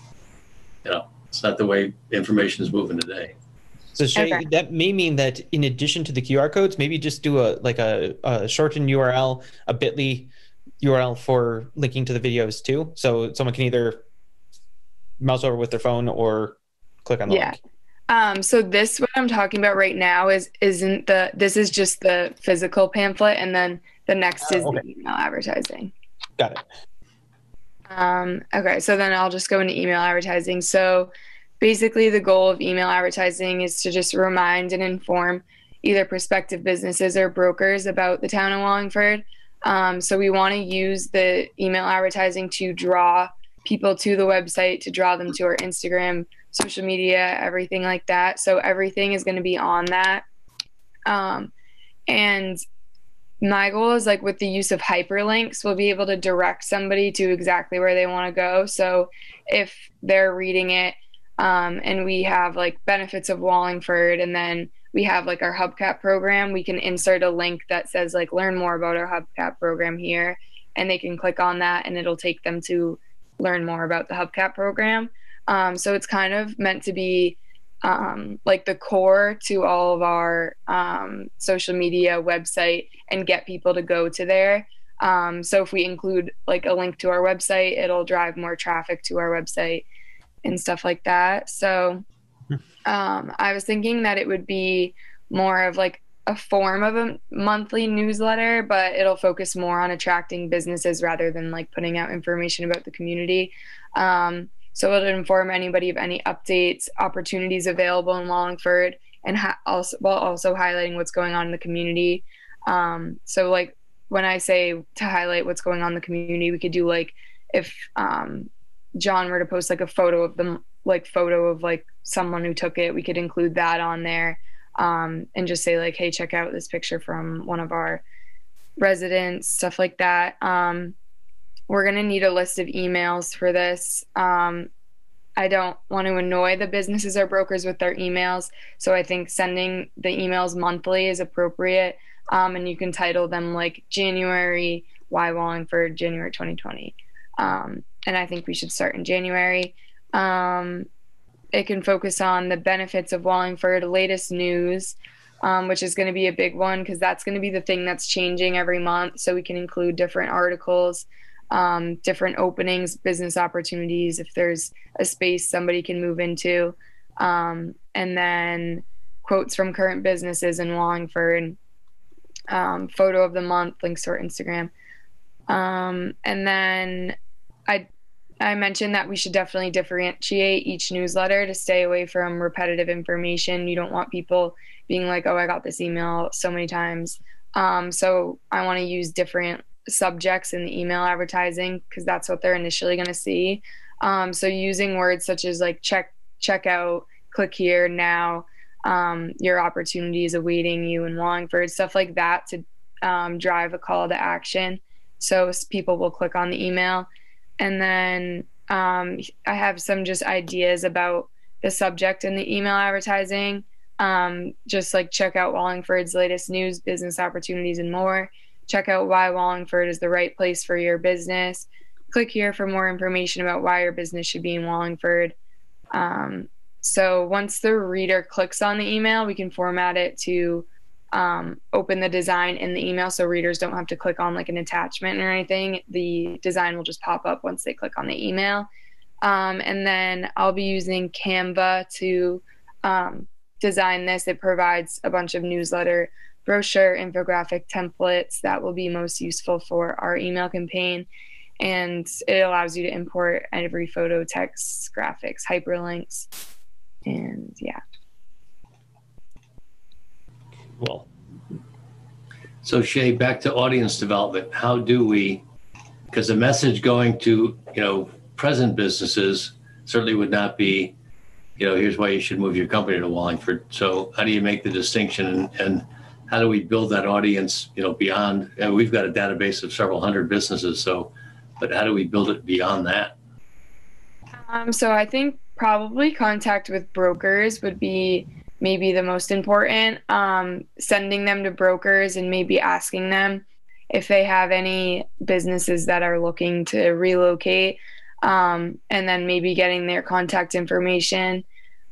you know, it's not the way information is moving today. So Shay, okay. That may mean that in addition to the Q R codes, maybe just do a like a, a shortened U R L, a bit dot L Y U R L for linking to the videos too. So someone can either mouse over with their phone or click on the yeah. link. Um, so this, what I'm talking about right now is, isn't the, this is just the physical pamphlet. And then the next is uh, okay. the email advertising. Got it. Um, okay. So then I'll just go into email advertising. So basically the goal of email advertising is to just remind and inform either prospective businesses or brokers about the town of Wallingford. Um, so we want to use the email advertising to draw people to the website, to draw them to our Instagram, social media, everything like that. So everything is going to be on that. Um, and my goal is like with the use of hyperlinks, we'll be able to direct somebody to exactly where they want to go. So if they're reading it um, and we have like benefits of Wallingford and then we have like our Hubcap program, we can insert a link that says like learn more about our Hubcap program here, and they can click on that and it'll take them to learn more about the Hubcap program. Um, so it's kind of meant to be um, like the core to all of our um, social media website and get people to go to there. Um, so if we include like a link to our website, it'll drive more traffic to our website and stuff like that. So um, I was thinking that it would be more of like a form of a monthly newsletter, but it'll focus more on attracting businesses rather than like putting out information about the community. Um, So it'll inform anybody of any updates, opportunities available in Wallingford, and ha- also while also highlighting what's going on in the community. Um, so like when I say to highlight what's going on in the community, we could do like if um, John were to post like a photo of them, like photo of like someone who took it, we could include that on there, um, and just say like, hey, check out this picture from one of our residents, stuff like that. Um, we're gonna need a list of emails for this. Um, I don't want to annoy the businesses or brokers with their emails, so I think sending the emails monthly is appropriate. Um, and you can title them like January, why Wallingford, January twenty twenty. Um, and I think we should start in January. Um, it can focus on the benefits of Wallingford, latest news, um, which is going to be a big one because that's going to be the thing that's changing every month. So we can include different articles, um, different openings, business opportunities, if there's a space somebody can move into, um, and then quotes from current businesses in Wallingford, um, photo of the month, links to our Instagram. Um, and then I, I mentioned that we should definitely differentiate each newsletter to stay away from repetitive information. You don't want people being like, oh, I got this email so many times. Um, so I want to use different subjects in the email advertising because that's what they're initially going to see. Um, so using words such as like check, check out, click here now, um, your opportunities awaiting you in Wallingford, stuff like that to um, drive a call to action. So people will click on the email. And then um, I have some just ideas about the subject in the email advertising. Um, just like check out Wallingford's latest news, business opportunities, and more. Check out why Wallingford is the right place for your business. Click here for more information about why your business should be in Wallingford. Um, so once the reader clicks on the email, we can format it to Um, open the design in the email so readers don't have to click on like an attachment or anything. The design will just pop up once they click on the email. Um, and then I'll be using Canva to um, design this. It provides a bunch of newsletter, brochure, infographic templates that will be most useful for our email campaign. And it allows you to import every photo, text, graphics, hyperlinks, and yeah. Well, so Shay, back to audience development. How do we, because the message going to, you know, present businesses certainly would not be, you know, here's why you should move your company to Wallingford. So how do you make the distinction and, and how do we build that audience, you know, beyond, and we've got a database of several hundred businesses. So, but how do we build it beyond that? Um, so I think probably contact with brokers would be maybe the most important, um, sending them to brokers and maybe asking them if they have any businesses that are looking to relocate, um, and then maybe getting their contact information.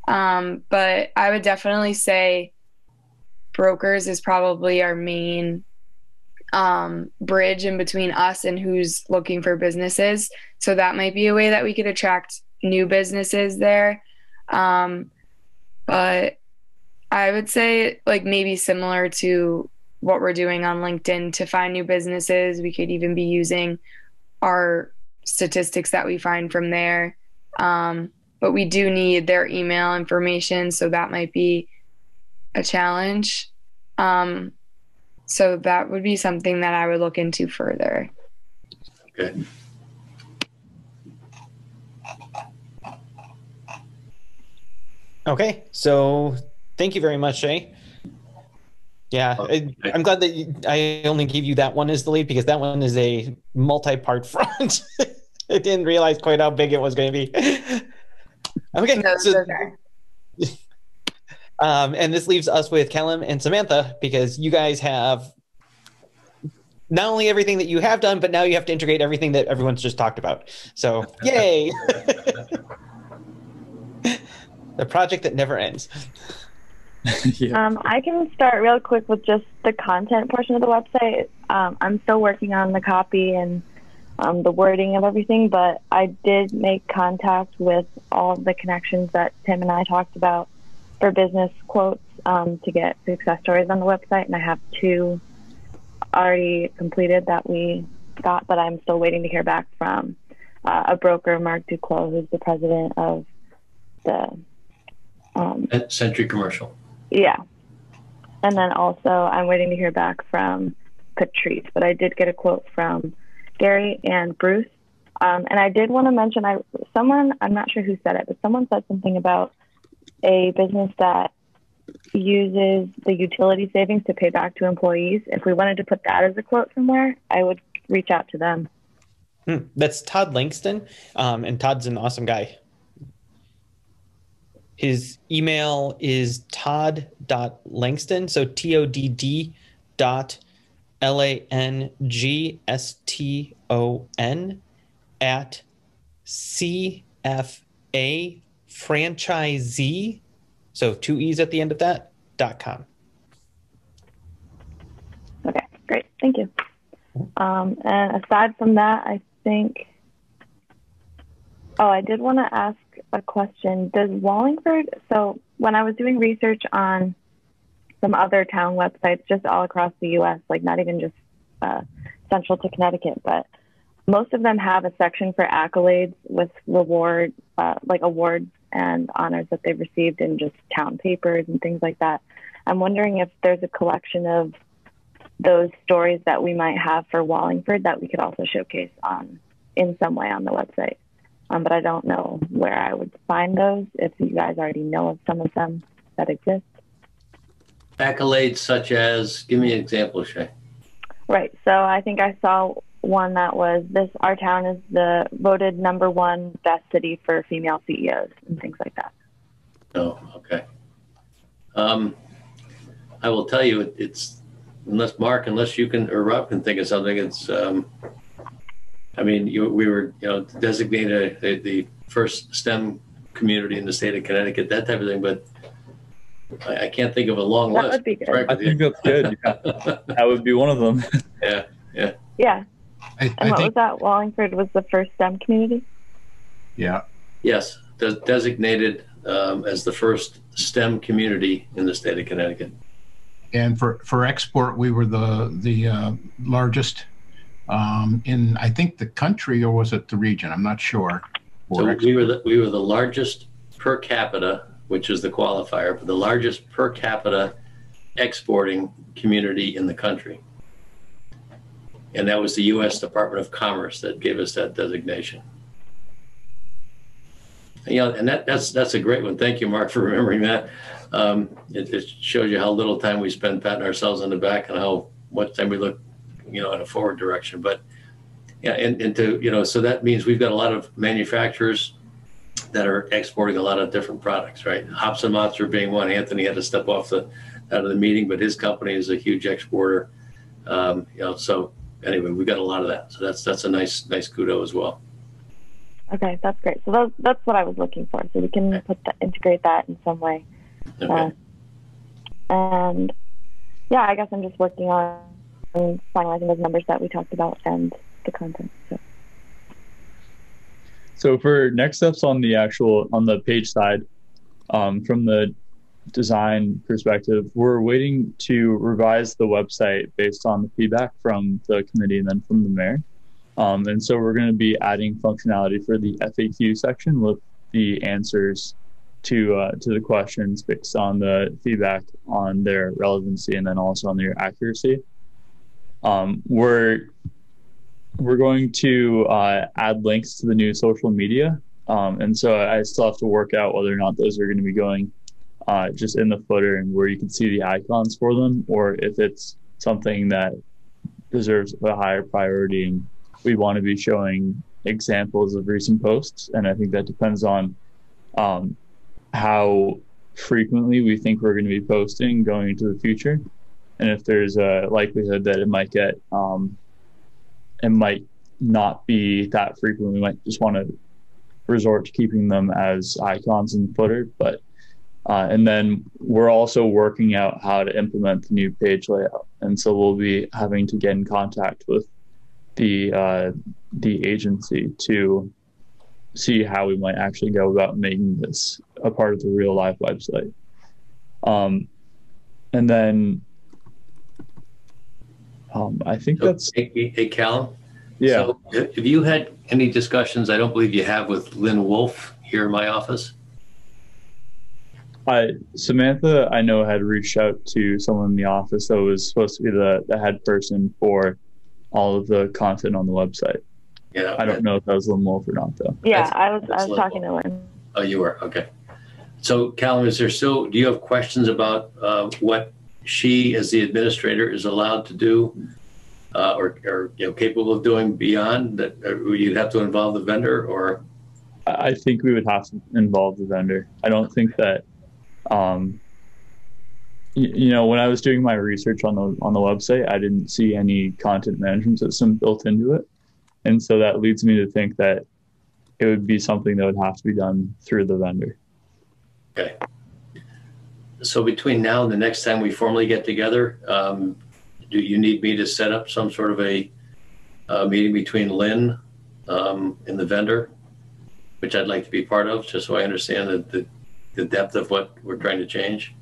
Um, but I would definitely say brokers is probably our main um, bridge in between us and who's looking for businesses. So that might be a way that we could attract new businesses there. Um, but I would say like maybe similar to what we're doing on LinkedIn to find new businesses, we could even be using our statistics that we find from there. Um, but we do need their email information, so that might be a challenge. Um, so that would be something that I would look into further. Okay. Okay, so thank you very much, Shay. Yeah, I, I'm glad that you, I only gave you that one as the lead because that one is a multi-part front. I didn't realize quite how big it was going to be. Okay, no, so, okay. Um, and this leaves us with Callum and Samantha because you guys have not only everything that you have done, but now you have to integrate everything that everyone's just talked about. So, yay! The project that never ends. Yeah. um, I can start real quick with just the content portion of the website. Um, I'm still working on the copy and um, the wording of everything, but I did make contact with all of the connections that Tim and I talked about for business quotes um, to get success stories on the website. And I have two already completed that we got, but I'm still waiting to hear back from. uh, a broker, Mark Duclos, who's the president of the um, Century Commercial. Yeah. And then also I'm waiting to hear back from Patrice, but I did get a quote from Gary and Bruce. Um, and I did want to mention, I someone, I'm not sure who said it, but someone said something about a business that uses the utility savings to pay back to employees. If we wanted to put that as a quote somewhere, I would reach out to them. Hmm. That's Todd Langston. Um, and Todd's an awesome guy. His email is todd dot langston, so T O D D dot L A N G S T O N at C F A franchisee, so two E's at the end of that, dot com. Okay, great. Thank you. Um, and aside from that, I think, oh, I did want to ask a question. Does Wallingford, so when I was doing research on some other town websites just all across the U S, like not even just uh, central to Connecticut, but most of them have a section for accolades with reward, uh, like awards and honors that they've received in just town papers and things like that. I'm wondering if there's a collection of those stories that we might have for Wallingford that we could also showcase on in some way on the website. Um, but I don't know where I would find those, if you guys already know of some of them that exist. Accolades such as, give me an example, Shay. Right. So I think I saw one that was this, our town is the voted number one best city for female C E Os and things like that. Oh, okay. Um, I will tell you, it, it's, unless Mark, unless you can, or Rob can think of something, it's, um, I mean, you, we were, you know, designated a, a, the first STEM community in the state of Connecticut, that type of thing, but I, I can't think of a long that list. That would be good. I think that's good. Yeah. That would be one of them. Yeah, yeah. Yeah. I, and I what think, was that? Wallingford was the first STEM community? Yeah. Yes, de designated um, as the first STEM community in the state of Connecticut. And for, for export, we were the, the uh, largest um, in, I think, the country, or was it the region? I'm not sure. So we were, the, we were the largest per capita, which is the qualifier, but the largest per capita exporting community in the country. And that was the U S Department of Commerce that gave us that designation. And, you know, and that, that's, that's a great one. Thank you, Mark, for remembering that. Um, it, it shows you how little time we spend patting ourselves on the back and how much time we look, you know, in a forward direction. But yeah, and, and to, you know, so that means we've got a lot of manufacturers that are exporting a lot of different products, right? Hops and Mots are being one. Anthony had to step off the, out of the meeting, but his company is a huge exporter. Um, you know, so. Anyway, we've got a lot of that. So that's that's a nice nice kudo as well. Okay, that's great. So those, that's what I was looking for. So we can put that, integrate that in some way. Okay. Uh, and yeah, I guess I'm just working on finalizing those numbers that we talked about and the content. So, so for next steps on the actual, on the page side, um, from the design perspective, we're waiting to revise the website based on the feedback from the committee and then from the mayor. Um, and so we're going to be adding functionality for the F A Q section with the answers to uh, to the questions based on the feedback on their relevancy and then also on their accuracy. Um, we're we're going to uh, add links to the new social media, um, and so I still have to work out whether or not those are going to be going Uh, just in the footer and where you can see the icons for them, or if it's something that deserves a higher priority and we want to be showing examples of recent posts. And I think that depends on um, how frequently we think we're going to be posting going into the future, and if there's a likelihood that it might get um, it might not be that frequent, we might just want to resort to keeping them as icons in the footer. But Uh, and then we're also working out how to implement the new page layout. And so we'll be having to get in contact with the, uh, the agency to see how we might actually go about making this a part of the real life website. Um, and then um, I think so, that's... Hey, hey Cal, Yeah. So have you had any discussions, I don't believe you have, with Lynn Wolf here in my office? I, Samantha, I know, had reached out to someone in the office that was supposed to be the, the head person for all of the content on the website. Yeah, I don't know if that was Lynn Wolf or not, though. Yeah, I was, I was talking to Lynn. Oh, you were? Okay. So, Callum, is there still, do you have questions about uh, what she, as the administrator, is allowed to do uh, or, or you know, capable of doing beyond that? You'd have to involve the vendor, or? I think we would have to involve the vendor. I don't think that, um, you, you know, when I was doing my research on the on the website, I didn't see any content management system built into it. And so that leads me to think that it would be something that would have to be done through the vendor. Okay. So between now and the next time we formally get together, um, do you need me to set up some sort of a, a meeting between Lynn um, and the vendor, which I'd like to be part of, just so I understand the, the, the depth of what we're trying to change?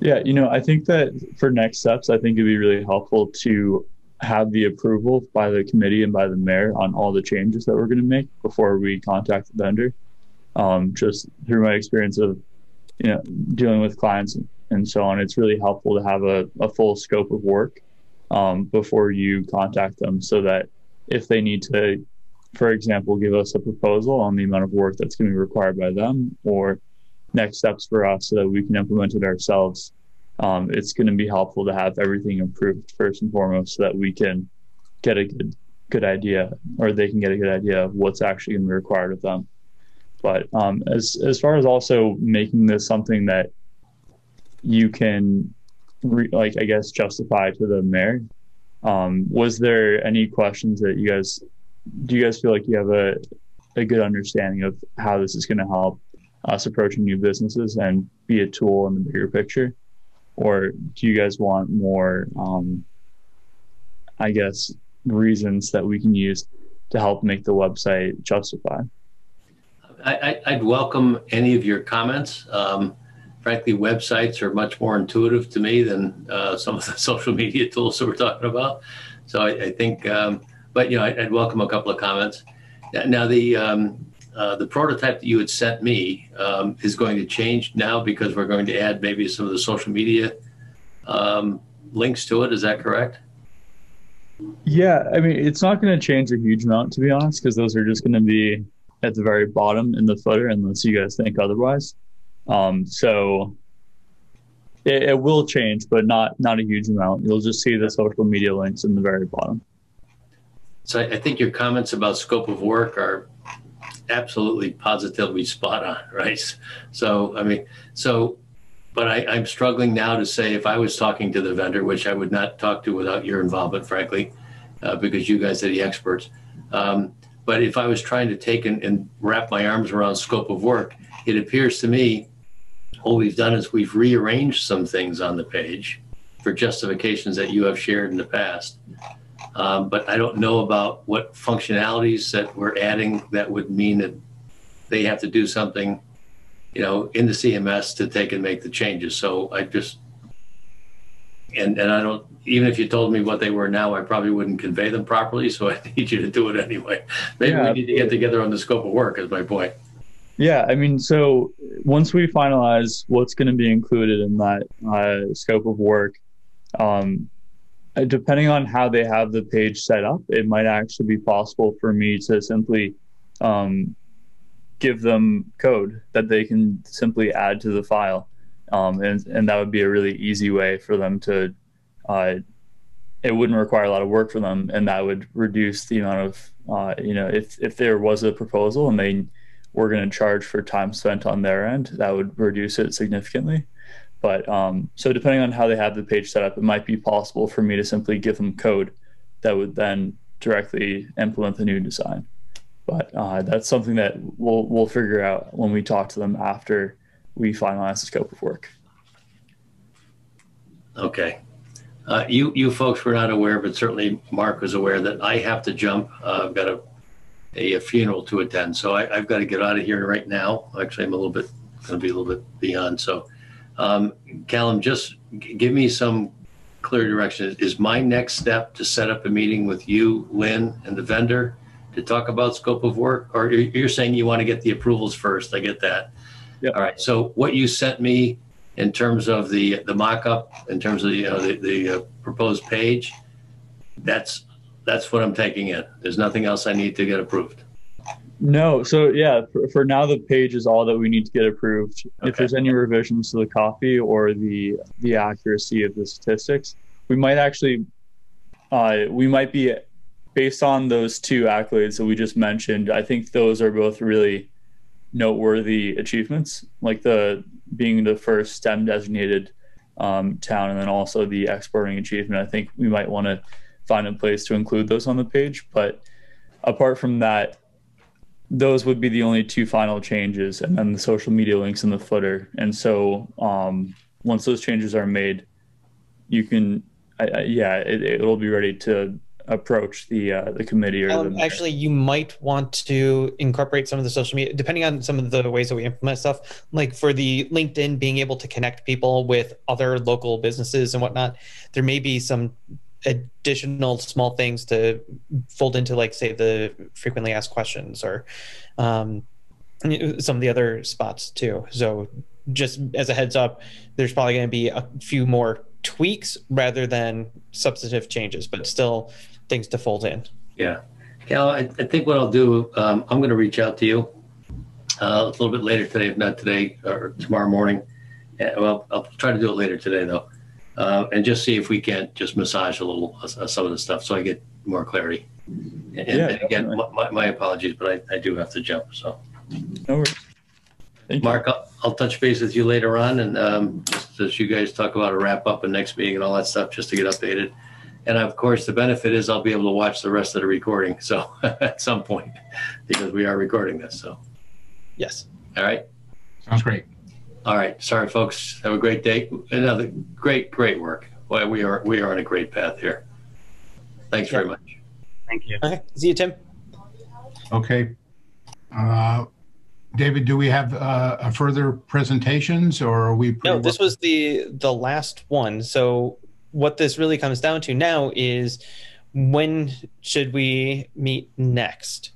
Yeah, you know, I think that for next steps, I think it'd be really helpful to have the approval by the committee and by the mayor on all the changes that we're going to make before we contact the vendor. Um, just through my experience of, you know, dealing with clients and so on, it's really helpful to have a, a full scope of work um, before you contact them, so that if they need to, for example, give us a proposal on the amount of work that's going to be required by them or next steps for us so that we can implement it ourselves, Um, it's going to be helpful to have everything approved first and foremost, so that we can get a good, good idea, or they can get a good idea of what's actually going to be required of them. But um, as, as far as also making this something that you can, re like, I guess, justify to the mayor, um, was there any questions that you guys, do you guys feel like you have a, a good understanding of how this is going to help us approaching new businesses and be a tool in the bigger picture? Or do you guys want more, um, I guess, reasons that we can use to help make the website justified? I, I'd welcome any of your comments. Um, frankly, websites are much more intuitive to me than uh, some of the social media tools that we're talking about. So I, I think, um, but you know, I'd welcome a couple of comments. Now, the um, Uh, the prototype that you had sent me um, is going to change now, because we're going to add maybe some of the social media um, links to it. Is that correct? Yeah, I mean, it's not going to change a huge amount, to be honest, because those are just going to be at the very bottom in the footer, unless you guys think otherwise. Um, so it, it will change, but not, not a huge amount. You'll just see the social media links in the very bottom. So I think your comments about scope of work are absolutely positively spot on, right? So, I mean, so, but I, I'm struggling now to say, if I was talking to the vendor, which I would not talk to without your involvement, frankly, uh, because you guys are the experts. Um, but if I was trying to take and, and wrap my arms around scope of work, it appears to me all we've done is we've rearranged some things on the page for justifications that you have shared in the past. Um, but I don't know about what functionalities that we're adding that would mean that they have to do something, you know, in the C M S to take and make the changes. So I just, and, and I don't, even if you told me what they were now, I probably wouldn't convey them properly. So I need you to do it anyway. Maybe yeah, we need to get together on the scope of work, is my point. Yeah, I mean, so once we finalize what's going to be included in that uh, scope of work, um, depending on how they have the page set up, it might actually be possible for me to simply um, give them code that they can simply add to the file. Um, and, and that would be a really easy way for them to, uh, it wouldn't require a lot of work for them. And that would reduce the amount of, uh, you know, if, if there was a proposal and they were going to charge for time spent on their end, that would reduce it significantly. But um, so depending on how they have the page set up, it might be possible for me to simply give them code that would then directly implement the new design. But uh, that's something that we'll, we'll figure out when we talk to them after we finalize the scope of work. Okay. Uh, you, you folks were not aware, but certainly Mark was aware that I have to jump. Uh, I've got a, a, a funeral to attend. So I, I've got to get out of here right now. Actually, I'm a little bit, going to be a little bit beyond. So. Um, Callum, just give me some clear direction. Is my next step to set up a meeting with you, Lynn, and the vendor to talk about scope of work? Or you're saying you want to get the approvals first. I get that. Yep. All right. So what you sent me in terms of the, the mock-up, in terms of, you know, the, the uh, proposed page, that's, that's what I'm taking in. There's nothing else I need to get approved. No. So yeah, for, for now, the page is all that we need to get approved. Okay. If there's any revisions to the copy or the, the accuracy of the statistics, we might actually, uh, we might be, based on those two accolades that we just mentioned, I think those are both really noteworthy achievements, like the being the first STEM designated um, town, and then also the exporting achievement. I think we might want to find a place to include those on the page. But apart from that, those would be the only two final changes, and then the social media links in the footer. And so um, once those changes are made, you can, I, I, yeah, it, it'll be ready to approach the uh, the committee. Or um, the actually, you might want to incorporate some of the social media, depending on some of the ways that we implement stuff, like for the LinkedIn, being able to connect people with other local businesses and whatnot. There may be some additional small things to fold into, like, say, the frequently asked questions or um, some of the other spots too. So just as a heads up, there's probably going to be a few more tweaks rather than substantive changes, but still things to fold in. Yeah. Cal, I, I think what I'll do, um, I'm going to reach out to you uh, a little bit later today, if not today or tomorrow morning. Yeah, well, I'll try to do it later today though. Uh, and just see if we can't just massage a little uh, some of the stuff so I get more clarity. And, yeah, and again, my, my apologies, but I, I do have to jump. So, no worries. Thank Mark, I'll, I'll touch base with you later on, and um, just as you guys talk about a wrap up and next meeting and all that stuff, just to get updated. And of course, the benefit is I'll be able to watch the rest of the recording. So at some point, because we are recording this. So yes. All right. Sounds great. All right. Sorry, folks. Have a great day. Another great, great work. Well, we are we are on a great path here. Thanks yeah. very much. Thank you. Okay. See you, Tim. Okay. Uh, David, do we have uh, a further presentations, or are we? No, this was the the last one. So what this really comes down to now is, when should we meet next?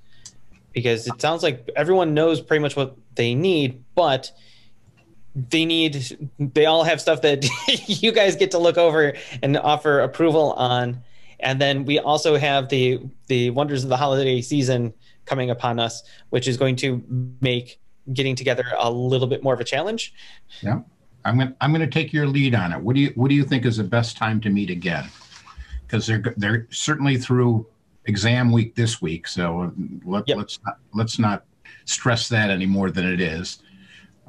Because it sounds like everyone knows pretty much what they need, but they need, they all have stuff that you guys get to look over and offer approval on. And then we also have the, the wonders of the holiday season coming upon us, which is going to make getting together a little bit more of a challenge. Yeah. I'm going to, I'm going to take your lead on it. What do you, what do you think is the best time to meet again? Because they're, they're certainly through exam week this week. So let, yep. let's not, let's not stress that any more than it is.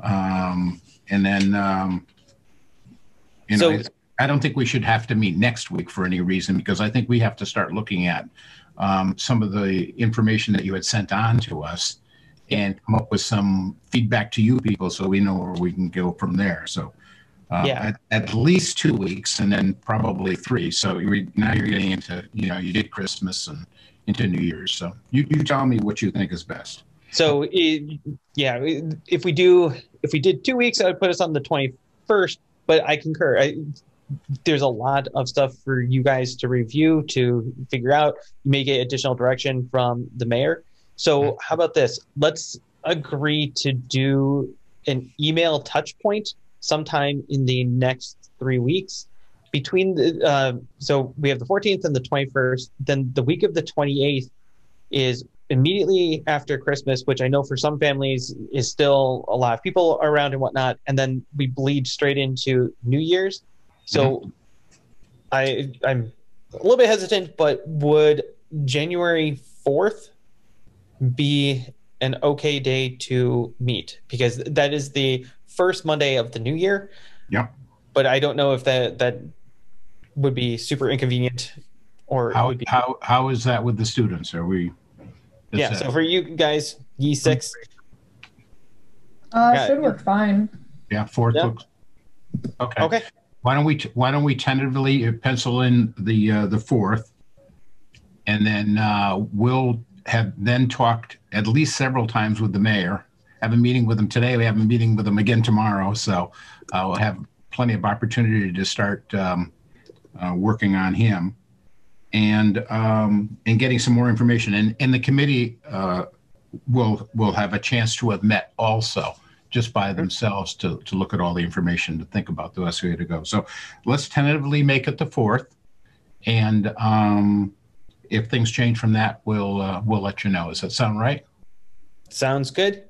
Um, And then, um, you know, so, I don't think we should have to meet next week for any reason, because I think we have to start looking at um, some of the information that you had sent on to us and come up with some feedback to you people so we know where we can go from there. So uh, yeah. at, at least two weeks and then probably three. So you're, now you're getting into, you know, you did Christmas and into New Year's. So you, you tell me what you think is best. So, it, yeah, if we do, if we did two weeks, I would put us on the twenty-first, but I concur. I, there's a lot of stuff for you guys to review, to figure out. You may get additional direction from the mayor. So how about this? Let's agree to do an email touch point sometime in the next three weeks. Between the, uh, so we have the fourteenth and the twenty-first, then the week of the twenty-eighth is immediately after Christmas, which I know for some families is still a lot of people around and whatnot, and then we bleed straight into New Year's. So mm-hmm. I, I'm a little bit hesitant, but would January fourth be an okay day to meet? Because that is the first Monday of the new year. Yeah. But I don't know if that, that would be super inconvenient, or how, would be how, how is that with the students? Are we... Yeah, so for you guys, ye six. Uh, it should work fine. Yeah, fourth yeah. looks. Okay. Okay. Why don't we Why don't we tentatively pencil in the uh, the fourth, and then uh, we'll have then talked at least several times with the mayor. Have a meeting with him today. We have a meeting with him again tomorrow. So uh, we'll have plenty of opportunity to start um, uh, working on him, and um, and getting some more information. And and the committee uh, will will have a chance to have met also just by themselves to to look at all the information, to think about the best way to go. So let's tentatively make it the fourth, and um, if things change from that, we'll uh, we'll let you know. Does that sound right? Sounds good.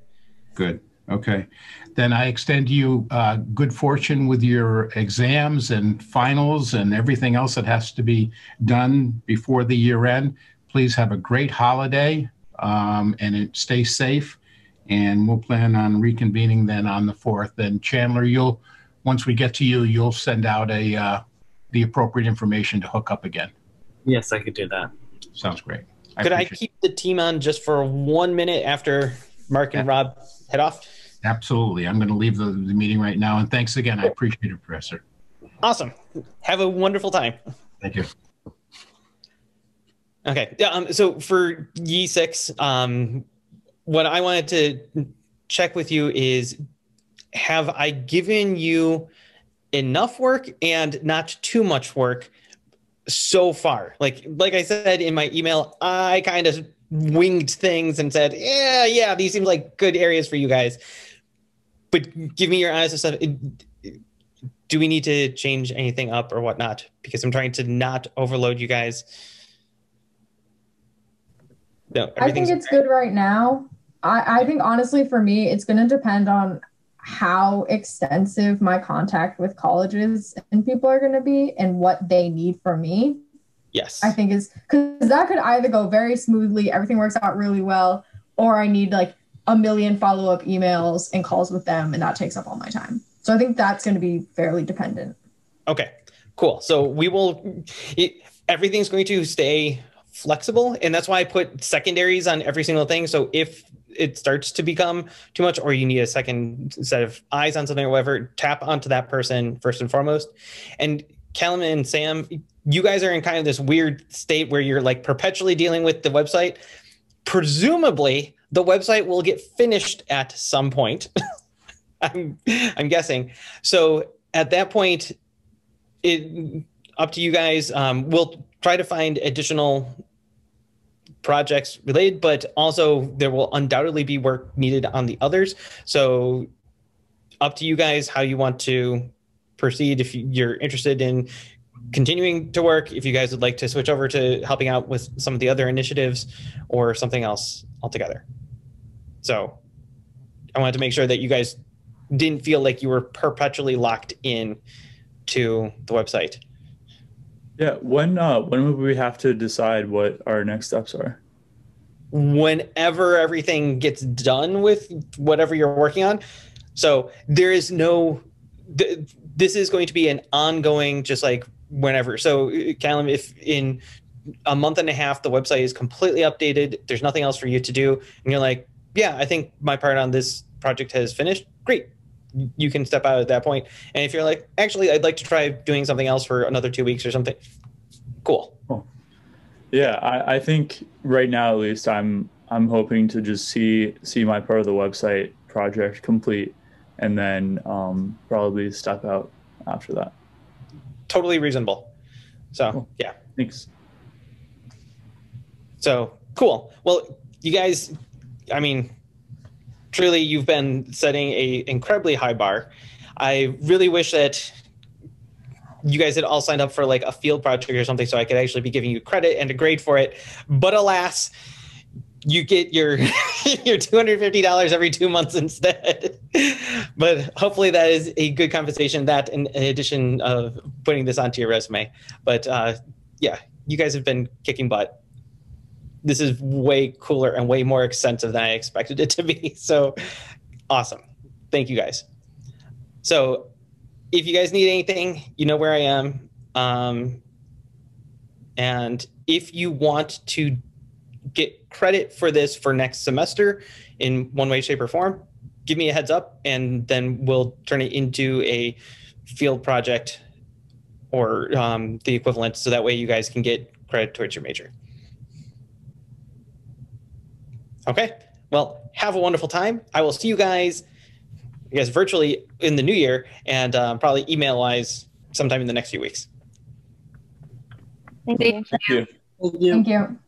Good. Okay. Then I extend you uh, good fortune with your exams and finals and everything else that has to be done before the year end. Please have a great holiday um, and it, stay safe. And we'll plan on reconvening then on the fourth. And Chandler, you'll once we get to you, you'll send out a uh, the appropriate information to hook up again. Yes, I could do that. Sounds great. I could I keep the team on just for one minute after Mark and Rob head off? Absolutely. I'm going to leave the, the meeting right now. And thanks again. I appreciate it, Professor. Awesome. Have a wonderful time. Thank you. Okay. Um, so for Y six, um, what I wanted to check with you is, have I given you enough work and not too much work so far? Like, like I said in my email, I kind of winged things and said, yeah, yeah, these seem like good areas for you guys. But give me your honest assessment. Do we need to change anything up or whatnot? Because I'm trying to not overload you guys. No, I think it's good right now. I, I think honestly, for me, it's going to depend on how extensive my contact with colleges and people are going to be and what they need from me. Yes. I think is because that could either go very smoothly, everything works out really well, or I need like a million follow-up emails and calls with them, and that takes up all my time. So I think that's going to be fairly dependent. Okay, cool. So we will, it, everything's going to stay flexible, and that's why I put secondaries on every single thing. So if it starts to become too much, or you need a second set of eyes on something or whatever, tap onto that person first and foremost. And Callum and Sam, you guys are in kind of this weird state where you're like perpetually dealing with the website. Presumably the website will get finished at some point. I'm, I'm guessing. So at that point, it up to you guys. Um, we'll try to find additional projects related, but also there will undoubtedly be work needed on the others. So up to you guys how you want to proceed. If you're interested in continuing to work, if you guys would like to switch over to helping out with some of the other initiatives or something else altogether. So I wanted to make sure that you guys didn't feel like you were perpetually locked in to the website. Yeah, when uh, when would we have to decide what our next steps are? Whenever everything gets done with whatever you're working on. So there is no, th this is going to be an ongoing, just like whenever. So Callum, if in a month and a half, the website is completely updated, there's nothing else for you to do, and you're like, yeah, I think my part on this project has finished, great. You can step out at that point. And if you're like, actually, I'd like to try doing something else for another two weeks or something. Cool. Cool. Yeah, I, I think right now, at least, I'm I'm hoping to just see see my part of the website project complete, and then um, probably step out after that. Totally reasonable. So cool. Yeah. Thanks. So cool. Well, you guys, I mean, truly, you've been setting a incredibly high bar. I really wish that you guys had all signed up for like a field project or something so I could actually be giving you credit and a grade for it. But alas, you get your your two hundred fifty dollars every two months instead. But hopefully that is a good conversation, that in addition of putting this onto your resume. But uh, yeah, you guys have been kicking butt. This is way cooler and way more extensive than I expected it to be. So awesome. Thank you guys. So if you guys need anything, you know where I am. Um, and if you want to get credit for this for next semester in one way, shape, or form, give me a heads up and then we'll turn it into a field project or um, the equivalent. So that way you guys can get credit towards your major. Okay, well, have a wonderful time. I will see you guys, I guess, virtually in the new year, and um, probably email-wise sometime in the next few weeks. Thank you. Thank you. Thank you. Thank you.